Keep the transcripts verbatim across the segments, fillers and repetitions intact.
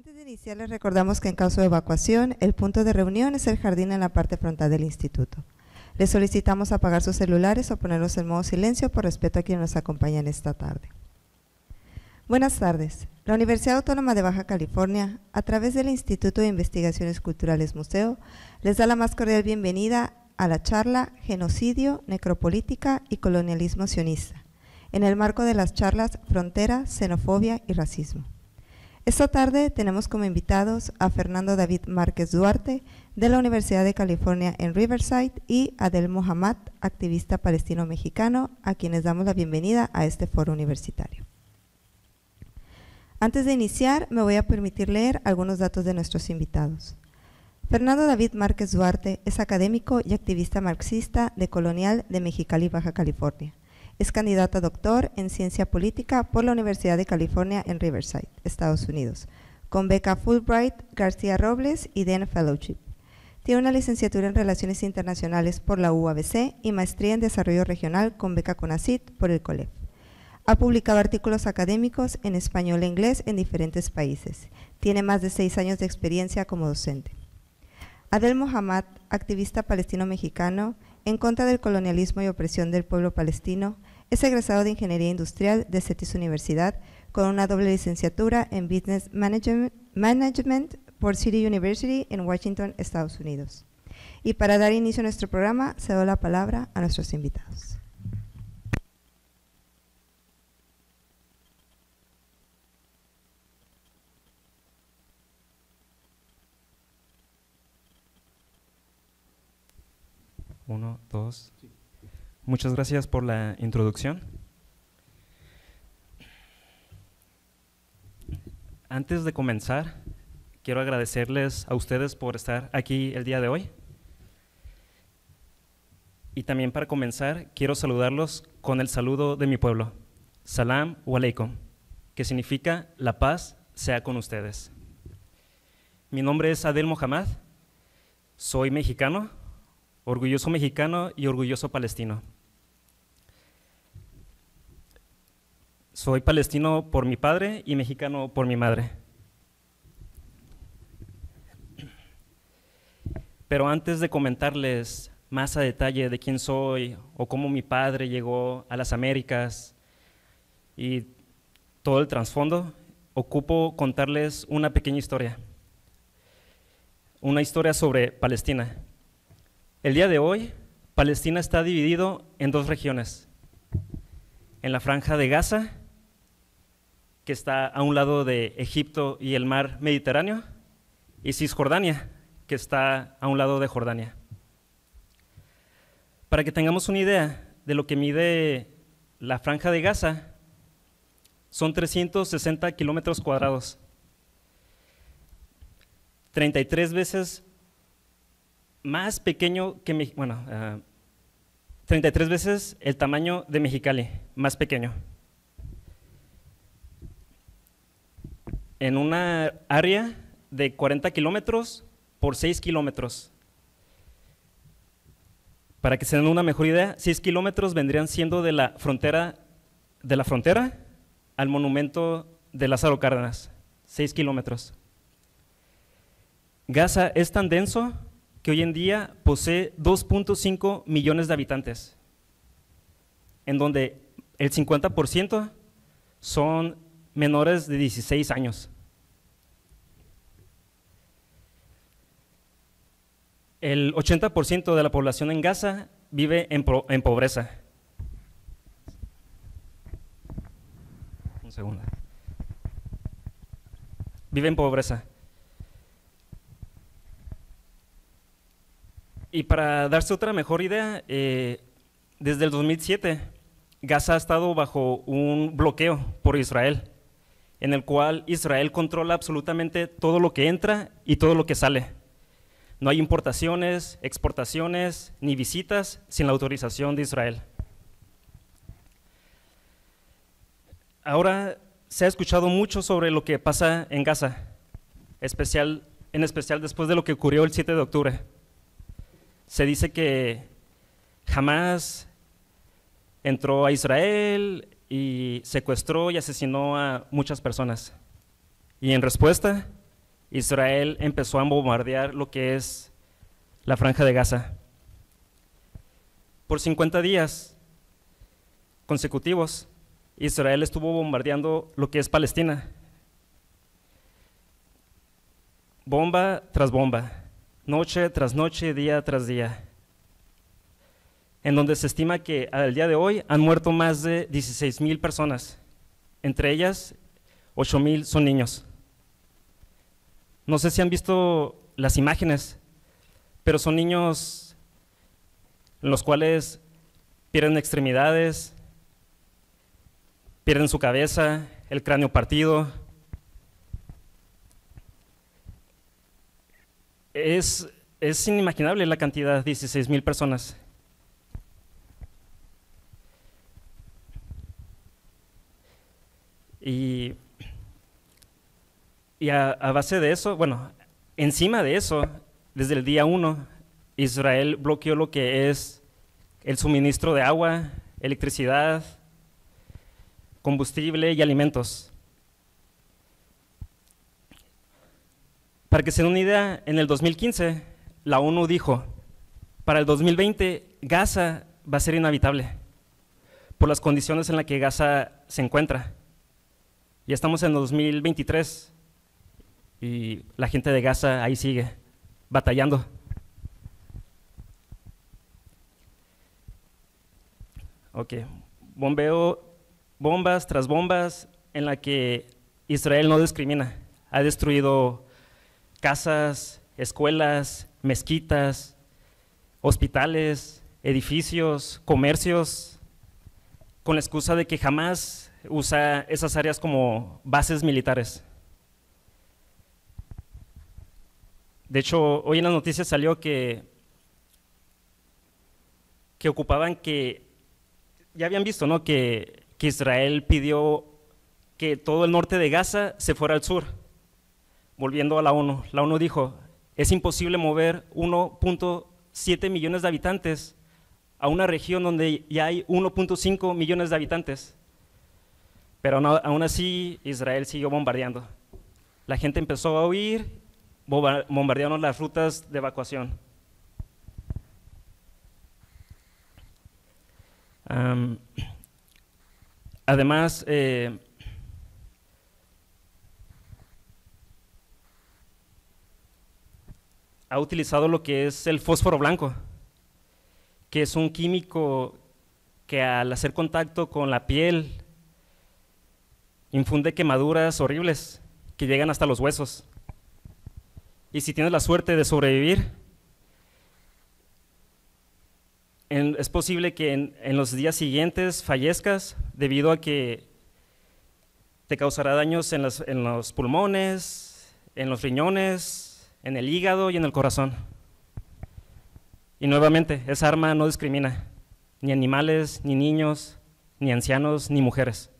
Antes de iniciar, les recordamos que en caso de evacuación, el punto de reunión es el jardín en la parte frontal del instituto. Les solicitamos apagar sus celulares o ponerlos en modo silencio por respeto a quienes nos acompañan esta tarde. Buenas tardes. La Universidad Autónoma de Baja California, a través del Instituto de Investigaciones Culturales Museo, les da la más cordial bienvenida a la charla Genocidio, Necropolítica y Colonialismo Sionista, en el marco de las charlas Frontera, Xenofobia y Racismo. Esta tarde tenemos como invitados a Fernando David Márquez Duarte, de la Universidad de California en Riverside, y Adel Mohamed, activista palestino-mexicano, a quienes damos la bienvenida a este foro universitario. Antes de iniciar, me voy a permitir leer algunos datos de nuestros invitados. Fernando David Márquez Duarte es académico y activista marxista de Colonial de Mexicali, Baja California. Es candidato a doctor en Ciencia Política por la Universidad de California en Riverside, Estados Unidos, con beca Fulbright, García Robles y Dean Fellowship. Tiene una licenciatura en Relaciones Internacionales por la U A B C y maestría en Desarrollo Regional con beca Conacyt por el COLEF. Ha publicado artículos académicos en español e inglés en diferentes países. Tiene más de seis años de experiencia como docente. Adel Mohamed, activista palestino-mexicano en contra del colonialismo y opresión del pueblo palestino, es egresado de Ingeniería Industrial de CETIS Universidad con una doble licenciatura en Business Management, Management por City University en Washington, Estados Unidos. Y para dar inicio a nuestro programa, cedo la palabra a nuestros invitados. Uno, dos. Muchas gracias por la introducción. Antes de comenzar, quiero agradecerles a ustedes por estar aquí el día de hoy. Y también para comenzar, quiero saludarlos con el saludo de mi pueblo, Salam walaikum, que significa la paz sea con ustedes. Mi nombre es Adel Mohamed, soy mexicano, orgulloso mexicano y orgulloso palestino. Soy palestino por mi padre y mexicano por mi madre. Pero antes de comentarles más a detalle de quién soy o cómo mi padre llegó a las Américas y todo el trasfondo, ocupo contarles una pequeña historia. Una historia sobre Palestina. El día de hoy, Palestina está dividido en dos regiones. En la Franja de Gaza, que está a un lado de Egipto y el mar Mediterráneo, y Cisjordania, que está a un lado de Jordania. Para que tengamos una idea de lo que mide la Franja de Gaza, son trescientos sesenta kilómetros cuadrados, treinta y tres veces más pequeño que, bueno, uh, treinta y tres veces el tamaño de Mexicali, más pequeño. En una área de cuarenta kilómetros por seis kilómetros. Para que se den una mejor idea, seis kilómetros vendrían siendo de la frontera, de la frontera al monumento de Lázaro Cárdenas, seis kilómetros. Gaza es tan denso que hoy en día posee dos punto cinco millones de habitantes, en donde el cincuenta por ciento son menores de dieciséis años. El ochenta por ciento de la población en Gaza vive en, pro, en pobreza. Un segundo. Vive en pobreza. Y para darse otra mejor idea, eh, desde el dos mil siete, Gaza ha estado bajo un bloqueo por Israel, en el cual Israel controla absolutamente todo lo que entra y todo lo que sale. No hay importaciones, exportaciones, ni visitas sin la autorización de Israel. Ahora se ha escuchado mucho sobre lo que pasa en Gaza, especial, en especial después de lo que ocurrió el siete de octubre. Se dice que Hamas entró a Israel y secuestró y asesinó a muchas personas. Y en respuesta, Israel empezó a bombardear lo que es la Franja de Gaza. Por cincuenta días consecutivos, Israel estuvo bombardeando lo que es Palestina. Bomba tras bomba, noche tras noche, día tras día. En donde se estima que al día de hoy han muerto más de dieciséis mil personas. Entre ellas, ocho mil son niños. No sé si han visto las imágenes, pero son niños en los cuales pierden extremidades, pierden su cabeza, el cráneo partido. Es, es inimaginable la cantidad, dieciséis mil personas. Y, y a, a base de eso, bueno, encima de eso, desde el día uno, Israel bloqueó lo que es el suministro de agua, electricidad, combustible y alimentos. Para que se den una idea, en el dos mil quince, la ONU dijo, para el dos mil veinte, Gaza va a ser inhabitable por las condiciones en las que Gaza se encuentra. Ya estamos en dos mil veintitrés y la gente de Gaza ahí sigue, batallando. Ok, bombeo, bombas tras bombas en la que Israel no discrimina. Ha destruido casas, escuelas, mezquitas, hospitales, edificios, comercios, con la excusa de que jamás usa esas áreas como bases militares. De hecho, hoy en las noticias salió que, que ocupaban que, ya habían visto, ¿no?, que, que Israel pidió que todo el norte de Gaza se fuera al sur, volviendo a la ONU. La ONU dijo, es imposible mover uno punto siete millones de habitantes a una región donde ya hay uno punto cinco millones de habitantes. Pero no, aún así Israel siguió bombardeando. La gente empezó a huir, bombardearon las rutas de evacuación. Um, además, eh, ha utilizado lo que es el fósforo blanco, que es un químico que al hacer contacto con la piel infunde quemaduras horribles que llegan hasta los huesos. Y si tienes la suerte de sobrevivir, en, es posible que en, en los días siguientes fallezcas debido a que te causará daños en, las, en los pulmones, en los riñones, en el hígado y en el corazón. Y nuevamente, esa arma no discrimina ni animales, ni niños, ni ancianos, ni mujeres.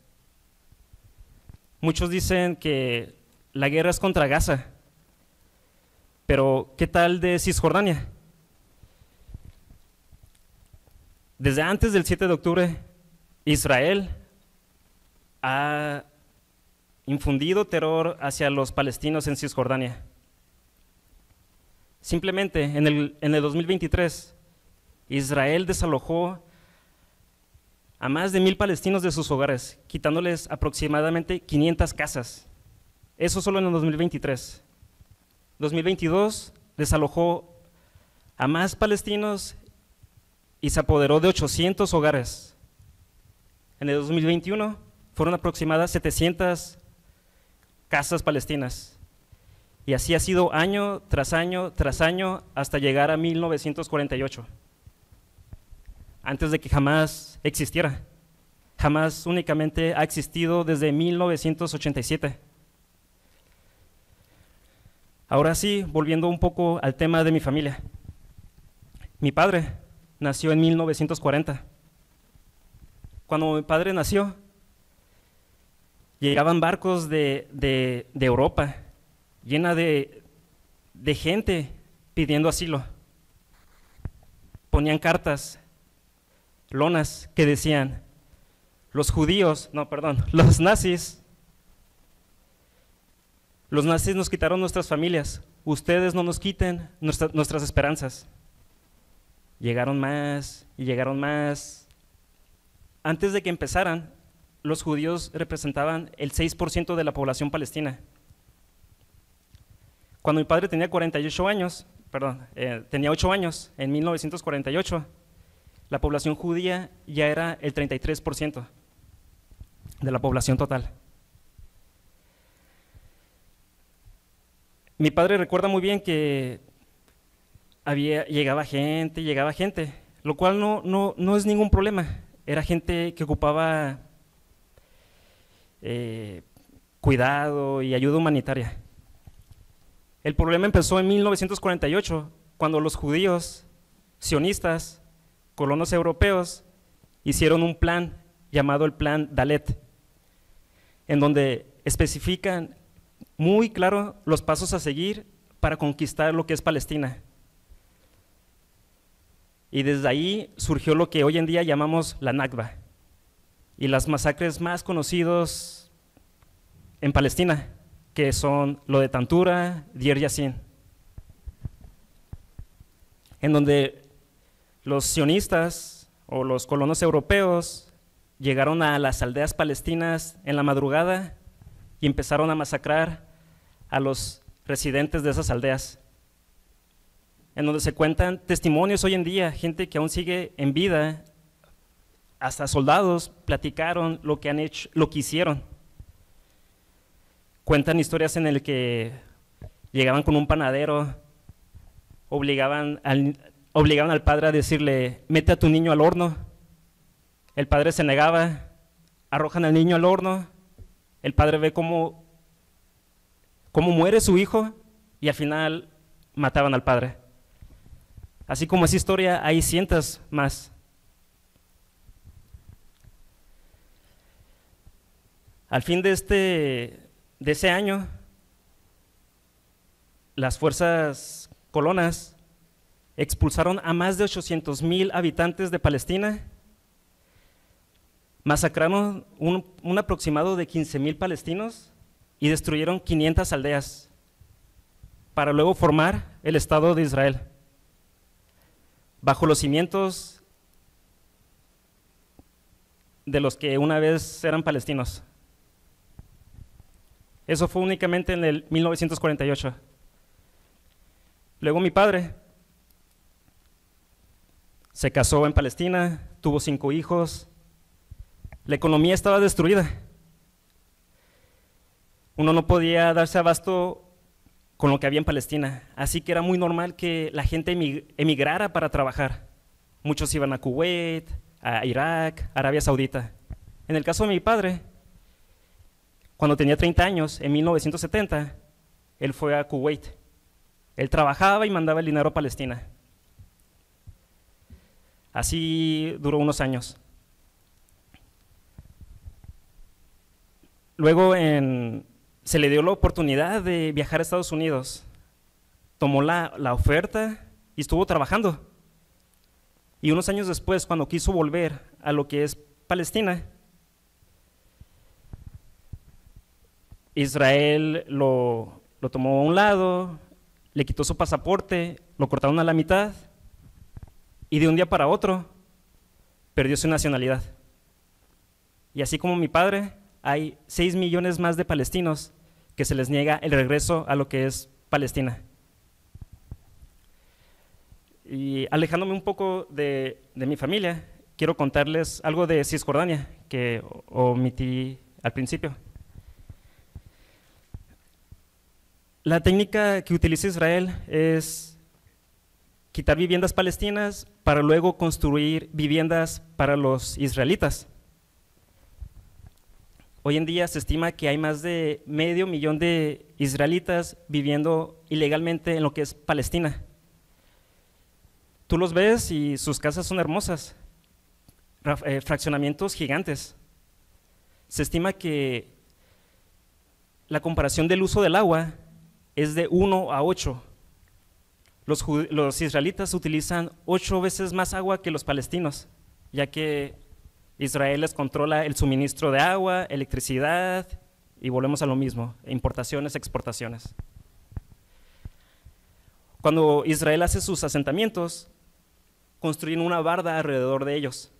Muchos dicen que la guerra es contra Gaza, pero ¿qué tal de Cisjordania? Desde antes del siete de octubre, Israel ha infundido terror hacia los palestinos en Cisjordania. Simplemente en el, en el dos mil veintitrés, Israel desalojó a más de mil palestinos de sus hogares, quitándoles aproximadamente quinientas casas. Eso solo en el dos mil veintitrés. dos mil veintidós desalojó a más palestinos y se apoderó de ochocientos hogares. En el dos mil veintiuno fueron aproximadas setecientas casas palestinas. Y así ha sido año tras año tras año hasta llegar a mil novecientos cuarenta y ocho. Antes de que jamás existiera. Jamás únicamente ha existido desde mil novecientos ochenta y siete. Ahora sí, volviendo un poco al tema de mi familia. Mi padre nació en mil novecientos cuarenta. Cuando mi padre nació, llegaban barcos de, de, de Europa, llena de, de gente pidiendo asilo. Ponían cartas, lonas que decían, los judíos, no, perdón, los nazis Los nazis nos quitaron nuestras familias, ustedes no nos quiten nuestra, nuestras esperanzas. Llegaron más y llegaron más. Antes de que empezaran, los judíos representaban el seis por ciento de la población palestina. Cuando mi padre tenía cuarenta y ocho años, perdón, eh, tenía ocho años, en mil novecientos cuarenta y ocho, la población judía ya era el treinta y tres por ciento de la población total. Mi padre recuerda muy bien que había, llegaba gente, llegaba gente, lo cual no, no, no es ningún problema. Era gente que ocupaba eh, cuidado y ayuda humanitaria. El problema empezó en mil novecientos cuarenta y ocho, cuando los judíos, sionistas, colonos europeos, hicieron un plan llamado el Plan Dalet, en donde especifican muy claro los pasos a seguir para conquistar lo que es Palestina. Y desde ahí surgió lo que hoy en día llamamos la Nakba y las masacres más conocidos en Palestina, que son lo de Tantura, Dier Yassin, en donde los sionistas o los colonos europeos llegaron a las aldeas palestinas en la madrugada y empezaron a masacrar a los residentes de esas aldeas, en donde se cuentan testimonios hoy en día, gente que aún sigue en vida, hasta soldados platicaron lo que han hecho, lo que hicieron. Cuentan historias en el que llegaban con un panadero, obligaban al, obligaban al padre a decirle, mete a tu niño al horno. El padre se negaba, arrojan al niño al horno, el padre ve cómo, cómo muere su hijo y al final mataban al padre. Así como esa historia, hay cientos más. Al fin de este... de ese año, las fuerzas colonas expulsaron a más de ochocientos mil habitantes de Palestina, masacraron un, un aproximado de quince mil palestinos y destruyeron quinientas aldeas, para luego formar el Estado de Israel, bajo los cimientos de los que una vez eran palestinos. Eso fue únicamente en el mil novecientos cuarenta y ocho. Luego mi padre se casó en Palestina, tuvo cinco hijos, la economía estaba destruida. Uno no podía darse abasto con lo que había en Palestina, así que era muy normal que la gente emigrara para trabajar. Muchos iban a Kuwait, a Irak, Arabia Saudita. En el caso de mi padre, cuando tenía treinta años, en mil novecientos setenta, él fue a Kuwait. Él trabajaba y mandaba el dinero a Palestina. Así duró unos años. Luego en, se le dio la oportunidad de viajar a Estados Unidos. Tomó la, la oferta y estuvo trabajando. Y unos años después, cuando quiso volver a lo que es Palestina, Israel lo, lo tomó a un lado, le quitó su pasaporte, lo cortaron a la mitad y de un día para otro perdió su nacionalidad. Y así como mi padre, hay seis millones más de palestinos que se les niega el regreso a lo que es Palestina. Y alejándome un poco de, de mi familia, quiero contarles algo de Cisjordania que omití al principio. La técnica que utiliza Israel es quitar viviendas palestinas para luego construir viviendas para los israelitas. Hoy en día se estima que hay más de medio millón de israelitas viviendo ilegalmente en lo que es Palestina. Tú los ves y sus casas son hermosas, fraccionamientos gigantes. Se estima que la comparación del uso del agua es de uno a ocho. Los, los israelitas utilizan ocho veces más agua que los palestinos, ya que Israel les controla el suministro de agua, electricidad Y volvemos a lo mismo, importaciones, exportaciones. Cuando Israel hace sus asentamientos, construyen una barda alrededor de ellos.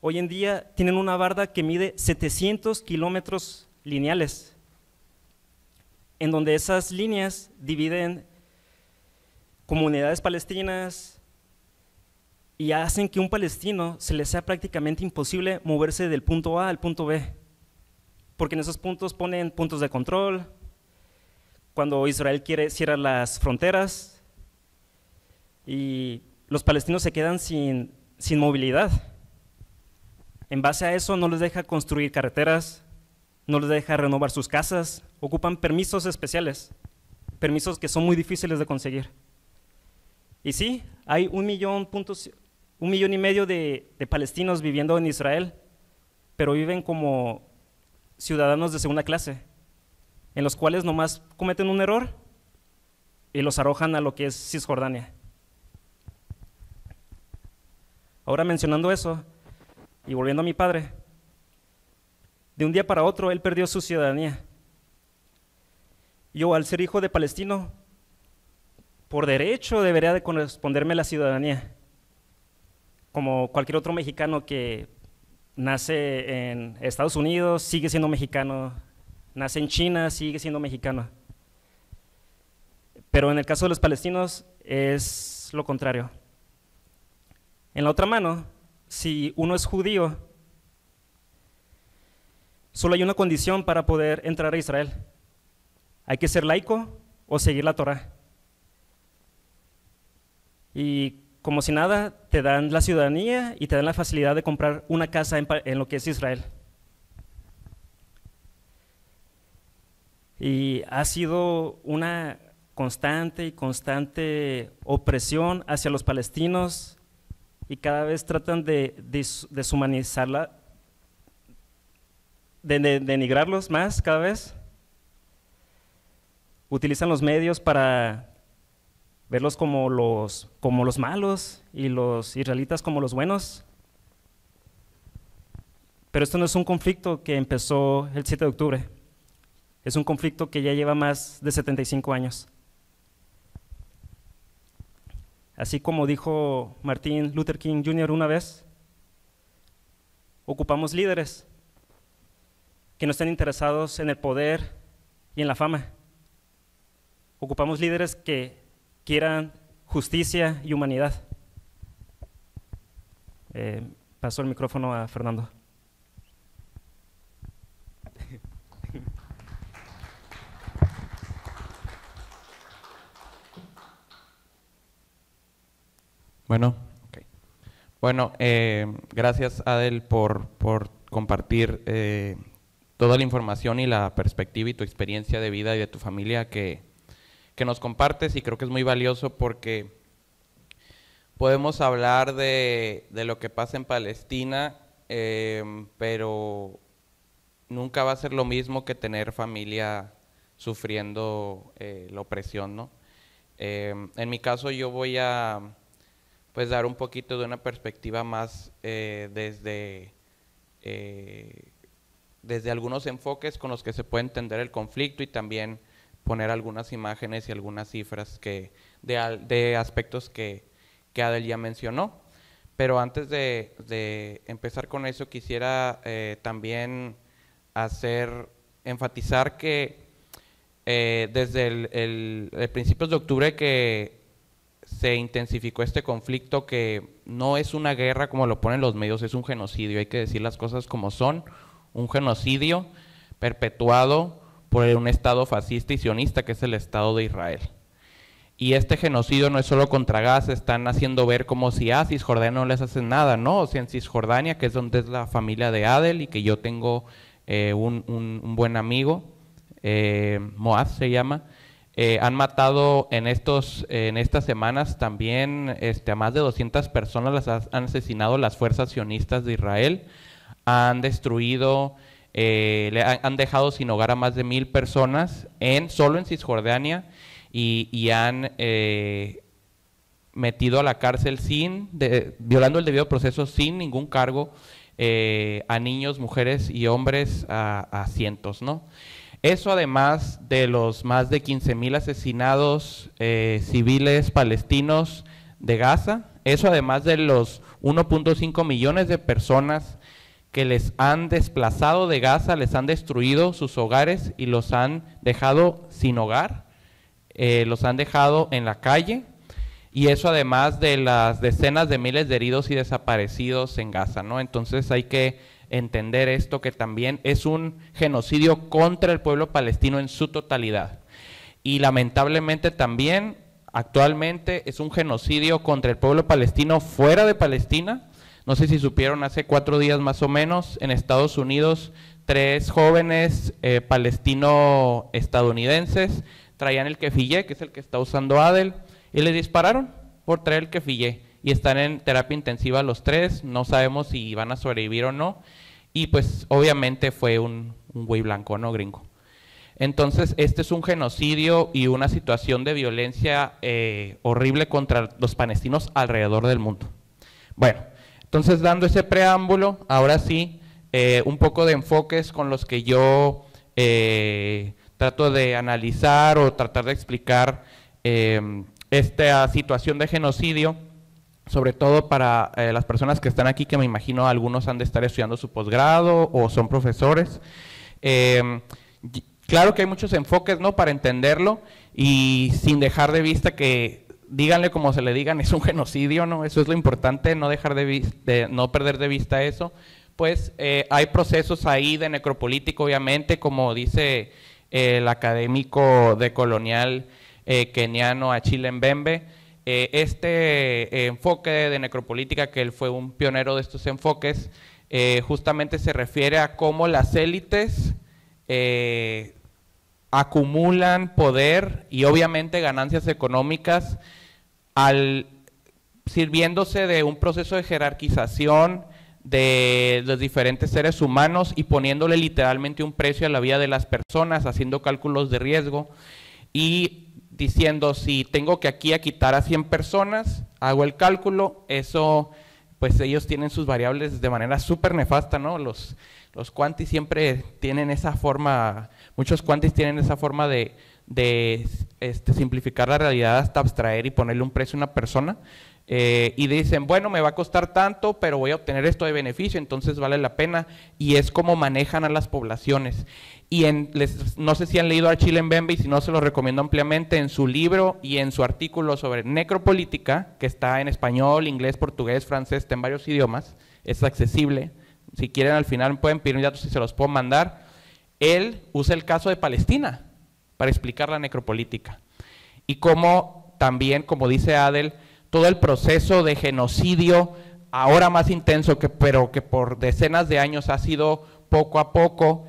Hoy en día tienen una barda que mide setecientos kilómetros lineales, en donde esas líneas dividen comunidades palestinas y hacen que a un palestino se le sea prácticamente imposible moverse del punto A al punto B, porque en esos puntos ponen puntos de control. Cuando Israel quiere, cierra las fronteras y los palestinos se quedan sin, sin movilidad. En base a eso no les deja construir carreteras, no les deja renovar sus casas, ocupan permisos especiales, permisos que son muy difíciles de conseguir. Y sí, hay un millón, puntos, un millón y medio de, de palestinos viviendo en Israel, pero viven como ciudadanos de segunda clase, en los cuales nomás cometen un error y los arrojan a lo que es Cisjordania. Ahora, mencionando eso y volviendo a mi padre, de un día para otro él perdió su ciudadanía. Yo, al ser hijo de palestino, por derecho debería de corresponderme la ciudadanía, como cualquier otro mexicano que nace en Estados Unidos, sigue siendo mexicano, nace en China, sigue siendo mexicano. Pero en el caso de los palestinos es lo contrario. En la otra mano, si uno es judío, solo hay una condición para poder entrar a Israel. Hay que ser laico o seguir la Torá. Y como si nada, te dan la ciudadanía y te dan la facilidad de comprar una casa en, en lo que es Israel. Y ha sido una constante y constante opresión hacia los palestinos, y cada vez tratan de des deshumanizarla, de, de denigrarlos más cada vez. Utilizan los medios para verlos como los, como los malos y los israelitas como los buenos. Pero esto no es un conflicto que empezó el siete de octubre, es un conflicto que ya lleva más de setenta y cinco años. Así como dijo Martin Luther King junior una vez, ocupamos líderes que no estén interesados en el poder y en la fama. Ocupamos líderes que quieran justicia y humanidad. Eh, paso el micrófono a Fernando. Bueno, okay. Bueno, eh, gracias Adel por, por compartir eh, toda la información y la perspectiva y tu experiencia de vida y de tu familia que que nos compartes, y creo que es muy valioso porque podemos hablar de, de lo que pasa en Palestina, eh, pero nunca va a ser lo mismo que tener familia sufriendo eh, la opresión, ¿no? Eh, en mi caso yo voy a pues dar un poquito de una perspectiva más eh, desde, eh, desde algunos enfoques con los que se puede entender el conflicto, y también poner algunas imágenes y algunas cifras que de, de aspectos que, que Adel ya mencionó. Pero antes de, de empezar con eso, quisiera eh, también hacer, enfatizar que eh, desde el, el, el principios de octubre que se intensificó este conflicto, que no es una guerra como lo ponen los medios, es un genocidio. Hay que decir las cosas como son, un genocidio perpetuado por un Estado fascista y sionista que es el Estado de Israel. Y este genocidio no es solo contra Gaza, están haciendo ver como si a ah, Cisjordania no les hacen nada, ¿no? O sea, en Cisjordania, que es donde es la familia de Adel y que yo tengo eh, un, un, un buen amigo, eh, Moaz se llama, eh, han matado en, estos, eh, en estas semanas también este, a más de doscientas personas, las han asesinado las fuerzas sionistas de Israel, han destruido… Eh, le han dejado sin hogar a más de mil personas en, solo en Cisjordania, y, y han eh, metido a la cárcel sin, de, violando el debido proceso sin ningún cargo eh, a niños, mujeres y hombres a, a cientos, ¿no? Eso, además de los más de quince mil asesinados eh, civiles palestinos de Gaza, eso además de los uno punto cinco millones de personas que les han desplazado de Gaza, les han destruido sus hogares y los han dejado sin hogar, eh, los han dejado en la calle, y eso además de las decenas de miles de heridos y desaparecidos en Gaza, ¿no? Entonces hay que entender esto, que también es un genocidio contra el pueblo palestino en su totalidad, y lamentablemente también actualmente es un genocidio contra el pueblo palestino fuera de Palestina. No sé si supieron, hace cuatro días más o menos, en Estados Unidos, tres jóvenes eh, palestino-estadounidenses traían el keffiyeh, que es el que está usando Adel, y les dispararon por traer el keffiyeh, y están en terapia intensiva los tres, no sabemos si van a sobrevivir o no, y pues obviamente fue un, un güey blanco, ¿no? Gringo. Entonces, este es un genocidio y una situación de violencia eh, horrible contra los palestinos alrededor del mundo. Bueno, entonces, dando ese preámbulo, ahora sí, eh, un poco de enfoques con los que yo eh, trato de analizar o tratar de explicar eh, esta situación de genocidio, sobre todo para eh, las personas que están aquí, que me imagino algunos han de estar estudiando su posgrado o son profesores. Eh, claro que hay muchos enfoques, ¿no?, para entenderlo, y sin dejar de vista que, díganle como se le digan, es un genocidio, ¿no? Eso es lo importante, no dejar de, vista, de no perder de vista eso. Pues eh, hay procesos ahí de necropolítico, obviamente, como dice eh, el académico de colonial eh, keniano Achille Mbembe. Eh, este eh, enfoque de necropolítica, que él fue un pionero de estos enfoques, eh, justamente se refiere a cómo las élites eh, acumulan poder y obviamente ganancias económicas al sirviéndose de un proceso de jerarquización de los diferentes seres humanos y poniéndole literalmente un precio a la vida de las personas, haciendo cálculos de riesgo y diciendo, si tengo que aquí a quitar a cien personas, hago el cálculo, eso, pues ellos tienen sus variables de manera súper nefasta, ¿no? Los Los cuantis siempre tienen esa forma, muchos cuantis tienen esa forma de, de este, simplificar la realidad hasta abstraer y ponerle un precio a una persona. Eh, y dicen, bueno, me va a costar tanto, pero voy a obtener esto de beneficio, entonces vale la pena. Y es como manejan a las poblaciones. Y en, les, no sé si han leído a Achille Mbembe, y si no, se lo recomiendo ampliamente, en su libro y en su artículo sobre necropolítica, que está en español, inglés, portugués, francés, está en varios idiomas, es accesible. Si quieren, al final pueden pedir datos y se los puedo mandar. Él usa el caso de Palestina para explicar la necropolítica. Y cómo también, como dice Adel, todo el proceso de genocidio, ahora más intenso, que, pero que por decenas de años ha sido poco a poco,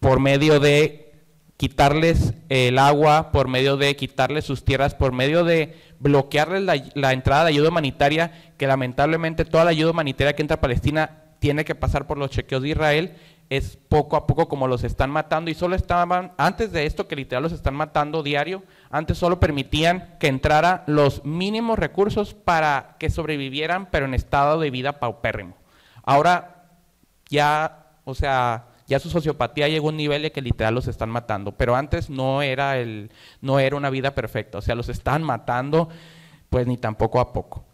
por medio de quitarles el agua, por medio de quitarles sus tierras, por medio de bloquearles la, la entrada de ayuda humanitaria, que lamentablemente toda la ayuda humanitaria que entra a Palestina tiene que pasar por los chequeos de Israel, es poco a poco como los están matando, y solo estaban, antes de esto que literal los están matando diario, antes solo permitían que entraran los mínimos recursos para que sobrevivieran, pero en estado de vida paupérrimo. Ahora ya, o sea, ya su sociopatía llegó a un nivel de que literal los están matando, pero antes no era, el, no era una vida perfecta, o sea, los están matando, pues ni tan poco a poco.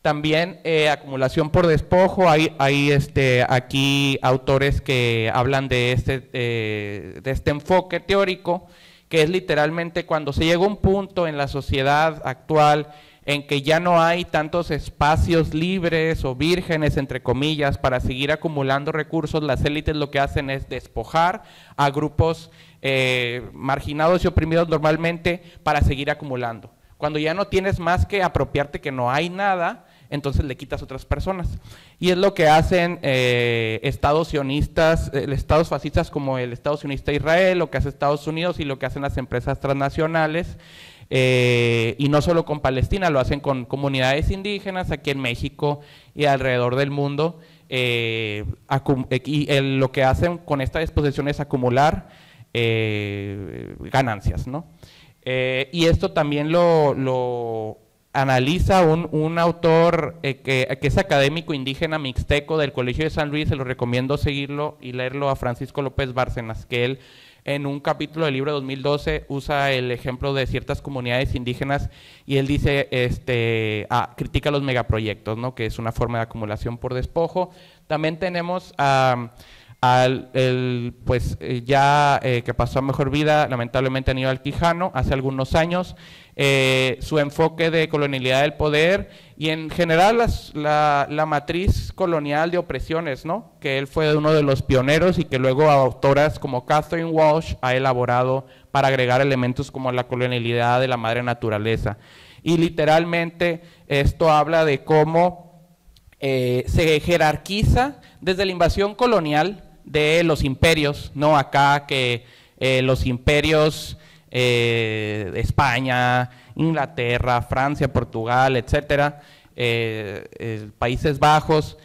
También eh, acumulación por despojo, hay, hay este, aquí autores que hablan de este, eh, de este enfoque teórico, que es literalmente cuando se llega a un punto en la sociedad actual en que ya no hay tantos espacios libres o vírgenes, entre comillas, para seguir acumulando recursos, las élites lo que hacen es despojar a grupos eh, marginados y oprimidos normalmente para seguir acumulando. Cuando ya no tienes más que apropiarte, que no hay nada, entonces le quitas a otras personas. Y es lo que hacen eh, estados sionistas, eh, estados fascistas como el Estado sionista de Israel, lo que hace Estados Unidos y lo que hacen las empresas transnacionales, eh, y no solo con Palestina, lo hacen con comunidades indígenas aquí en México y alrededor del mundo. Eh, y el, lo que hacen con esta disposición es acumular eh, ganancias, ¿no? Eh, y esto también lo, lo analiza un, un autor eh, que, que es académico indígena mixteco del Colegio de San Luis, se lo recomiendo seguirlo y leerlo a Francisco López Bárcenas, que él en un capítulo del libro de dos mil doce usa el ejemplo de ciertas comunidades indígenas y él dice, este, ah, critica los megaproyectos, ¿no?, que es una forma de acumulación por despojo. También tenemos a… Um, Al, el, pues ya eh, que pasó a mejor vida, lamentablemente Aníbal Quijano, hace algunos años, eh, su enfoque de colonialidad del poder y en general las, la, la matriz colonial de opresiones, ¿no?, que él fue uno de los pioneros y que luego autoras como Catherine Walsh ha elaborado para agregar elementos como la colonialidad de la madre naturaleza. Y literalmente esto habla de cómo eh, se jerarquiza desde la invasión colonial de los imperios, ¿no?, acá que eh, los imperios eh, de España, Inglaterra, Francia, Portugal, etcétera, eh, eh, Países Bajos,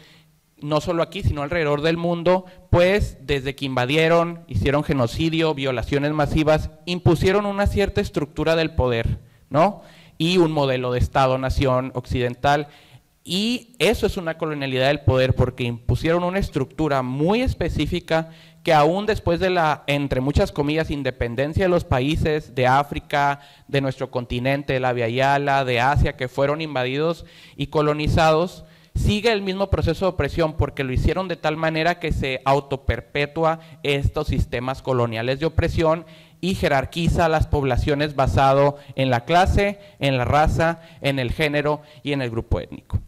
no solo aquí sino alrededor del mundo, pues desde que invadieron, hicieron genocidio, violaciones masivas, impusieron una cierta estructura del poder, ¿no?, y un modelo de Estado-nación occidental. Y eso es una colonialidad del poder porque impusieron una estructura muy específica que aún después de la, entre muchas comillas, independencia de los países de África, de nuestro continente, de la Via Yala, de Asia, que fueron invadidos y colonizados, sigue el mismo proceso de opresión porque lo hicieron de tal manera que se autoperpetúa estos sistemas coloniales de opresión y jerarquiza a las poblaciones basado en la clase, en la raza, en el género y en el grupo étnico.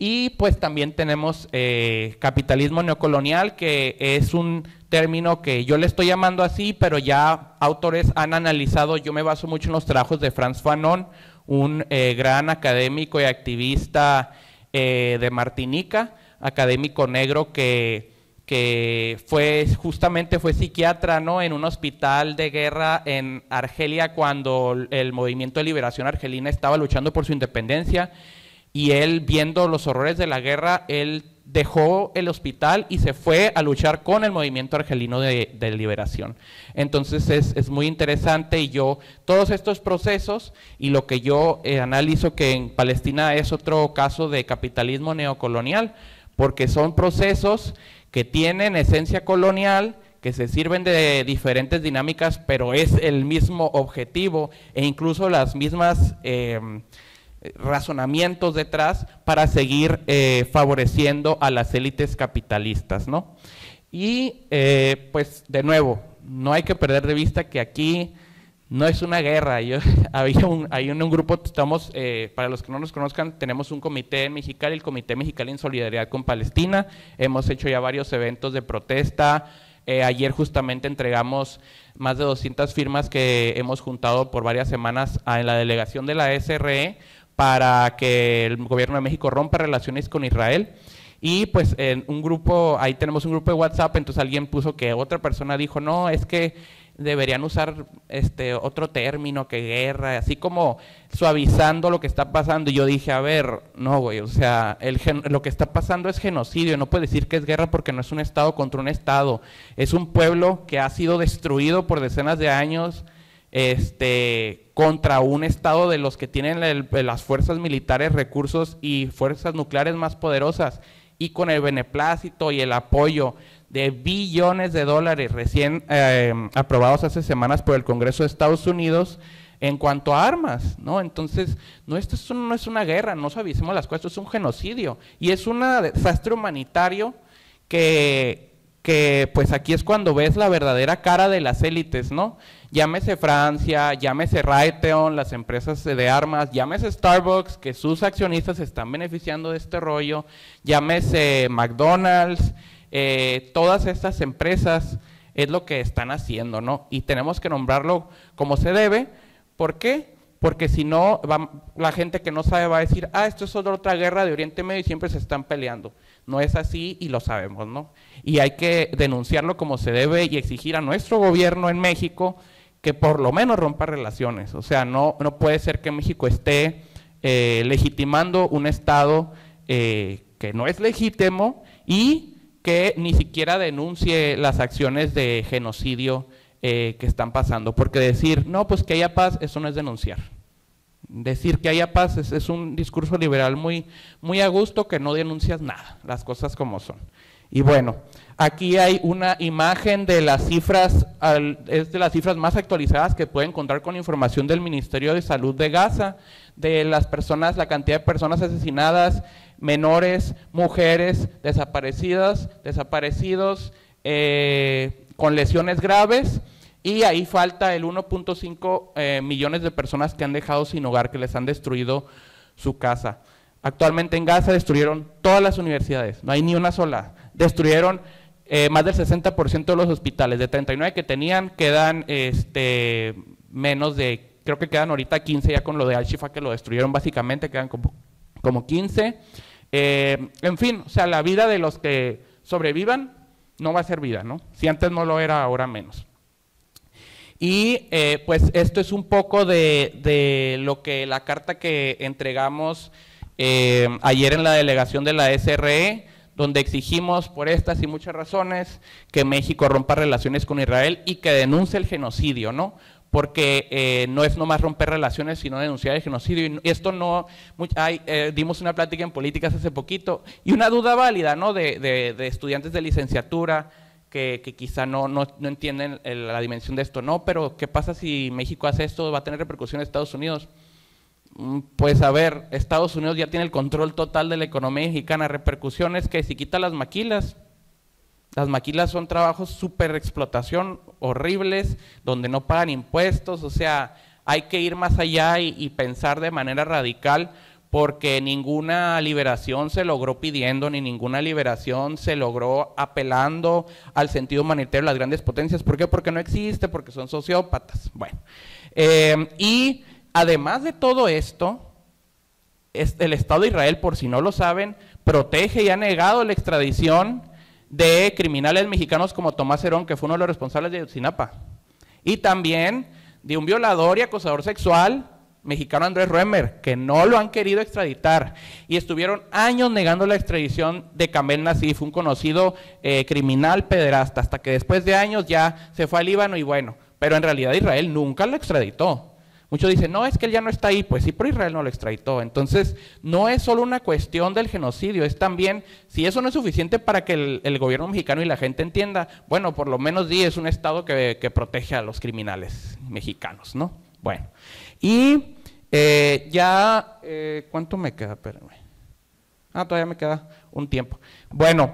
Y pues también tenemos eh, capitalismo neocolonial, que es un término que yo le estoy llamando así, pero ya autores han analizado. Yo me baso mucho en los trabajos de Frantz Fanon, un eh, gran académico y activista eh, de Martinica, académico negro que… que fue justamente fue psiquiatra, ¿no?, en un hospital de guerra en Argelia cuando el movimiento de liberación argelina estaba luchando por su independencia, y él, viendo los horrores de la guerra, él dejó el hospital y se fue a luchar con el movimiento argelino de, de liberación. Entonces es, es muy interesante, y yo, todos estos procesos y lo que yo eh, analizo, que en Palestina es otro caso de capitalismo neocolonial, porque son procesos que tienen esencia colonial, que se sirven de diferentes dinámicas, pero es el mismo objetivo e incluso las mismas eh, razonamientos detrás para seguir eh, favoreciendo a las élites capitalistas, ¿no? Y eh, pues de nuevo, no hay que perder de vista que aquí no es una guerra. Yo, había un, hay un, un grupo, estamos, eh, para los que no nos conozcan, tenemos un comité en Mexicali, el Comité Mexicali en Solidaridad con Palestina. Hemos hecho ya varios eventos de protesta. Eh, ayer justamente entregamos más de doscientas firmas que hemos juntado por varias semanas a, en la delegación de la S R E para que el gobierno de México rompa relaciones con Israel. Y pues en un grupo, ahí tenemos un grupo de WhatsApp, entonces alguien puso que otra persona dijo, no, es que… deberían usar este otro término que guerra, así como suavizando lo que está pasando. Y yo dije, a ver, no güey, o sea, el gen lo que está pasando es genocidio, no puedes decir que es guerra porque no es un estado contra un estado, es un pueblo que ha sido destruido por decenas de años este, contra un estado de los que tienen el, las fuerzas militares, recursos y fuerzas nucleares más poderosas, y con el beneplácito y el apoyo de billones de dólares recién eh, aprobados hace semanas por el Congreso de Estados Unidos en cuanto a armas, ¿no? Entonces, no, esto es un, no es una guerra, no suavicemos las cosas, esto es un genocidio y es un desastre humanitario que, que pues aquí es cuando ves la verdadera cara de las élites, ¿no? Llámese Francia, llámese Raytheon, las empresas de armas, llámese Starbucks, que sus accionistas se están beneficiando de este rollo, llámese McDonald's. Eh, todas estas empresas es lo que están haciendo, ¿no? Y tenemos que nombrarlo como se debe. ¿Por qué? Porque si no, va, la gente que no sabe va a decir, ah, esto es otra guerra de Oriente Medio y siempre se están peleando. No es así y lo sabemos, ¿no? Y hay que denunciarlo como se debe y exigir a nuestro gobierno en México que por lo menos rompa relaciones. O sea, no, no puede ser que México esté eh, legitimando un Estado eh, que no es legítimo y… que ni siquiera denuncie las acciones de genocidio eh, que están pasando, porque decir, no, pues que haya paz, eso no es denunciar. Decir que haya paz es, es un discurso liberal muy, muy a gusto que no denuncias nada, las cosas como son. Y bueno, aquí hay una imagen de las cifras, al, es de las cifras más actualizadas que pueden encontrar con información del Ministerio de Salud de Gaza, de las personas, la cantidad de personas asesinadas, menores, mujeres, desaparecidas, desaparecidos, eh, con lesiones graves, y ahí falta el uno punto cinco eh, millones de personas que han dejado sin hogar, que les han destruido su casa. Actualmente en Gaza destruyeron todas las universidades, no hay ni una sola. Destruyeron eh, más del sesenta por ciento de los hospitales, de treinta y nueve que tenían, quedan este, menos de, creo que quedan ahorita quince ya con lo de Al-Shifa que lo destruyeron básicamente, quedan como, como quince. Eh, en fin, o sea, la vida de los que sobrevivan no va a ser vida, ¿no? Si antes no lo era, ahora menos. Y eh, pues esto es un poco de, de lo que la carta que entregamos eh, ayer en la delegación de la S R E, donde exigimos por estas y muchas razones que México rompa relaciones con Israel y que denuncie el genocidio, ¿no? Porque eh, no es nomás romper relaciones, sino denunciar el genocidio. Y esto no… Hay, eh, dimos una plática en Políticas hace poquito y una duda válida, ¿no?, de, de, de estudiantes de licenciatura que, que quizá no, no, no entienden la dimensión de esto. No, pero ¿qué pasa si México hace esto? ¿Va a tener repercusión en Estados Unidos? Pues a ver, Estados Unidos ya tiene el control total de la economía mexicana. Repercusiones que si quita las maquilas… Las maquilas son trabajos súper explotación, horribles, donde no pagan impuestos, o sea, hay que ir más allá y, y pensar de manera radical, porque ninguna liberación se logró pidiendo, ni ninguna liberación se logró apelando al sentido humanitario de las grandes potencias. ¿Por qué? Porque no existe, porque son sociópatas. Bueno, eh, y además de todo esto, es el Estado de Israel, por si no lo saben, protege y ha negado la extradición de criminales mexicanos como Tomás Herón, que fue uno de los responsables de Ayotzinapa, y también de un violador y acosador sexual mexicano, Andrés Roemer, que no lo han querido extraditar, y estuvieron años negando la extradición de Kamel Nassif, un conocido eh, criminal pederasta, hasta que después de años ya se fue al Líbano y bueno, pero en realidad Israel nunca lo extraditó. Muchos dicen, no, es que él ya no está ahí. Pues sí, pero Israel no lo extraditó. Entonces, no es solo una cuestión del genocidio, es también, si eso no es suficiente para que el, el gobierno mexicano y la gente entienda, bueno, por lo menos sí es un Estado que, que protege a los criminales mexicanos, ¿no? Bueno, y eh, ya, eh, ¿cuánto me queda? Espérame. Ah, todavía me queda un tiempo. Bueno,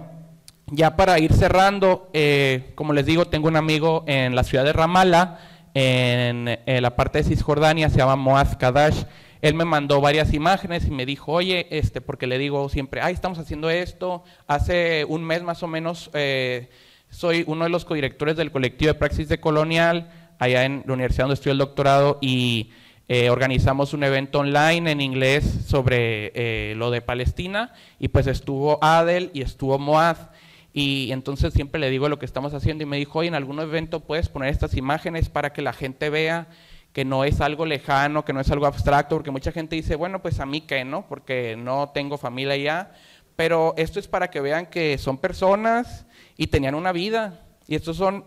ya para ir cerrando, eh, como les digo, tengo un amigo en la ciudad de Ramala, En, en la parte de Cisjordania, se llama Moaz Kadash. Él me mandó varias imágenes y me dijo, oye, este, porque le digo siempre, ay, estamos haciendo esto. Hace un mes más o menos, eh, soy uno de los codirectores del colectivo de praxis de Colonial, allá en la universidad donde estudio el doctorado, y eh, organizamos un evento online en inglés sobre eh, lo de Palestina, y pues estuvo Adel y estuvo Moaz. Y entonces siempre le digo lo que estamos haciendo y me dijo, oye, en algún evento puedes poner estas imágenes para que la gente vea que no es algo lejano, que no es algo abstracto, porque mucha gente dice, bueno, pues a mí qué, ¿no? Porque no tengo familia allá, pero esto es para que vean que son personas y tenían una vida, y estos son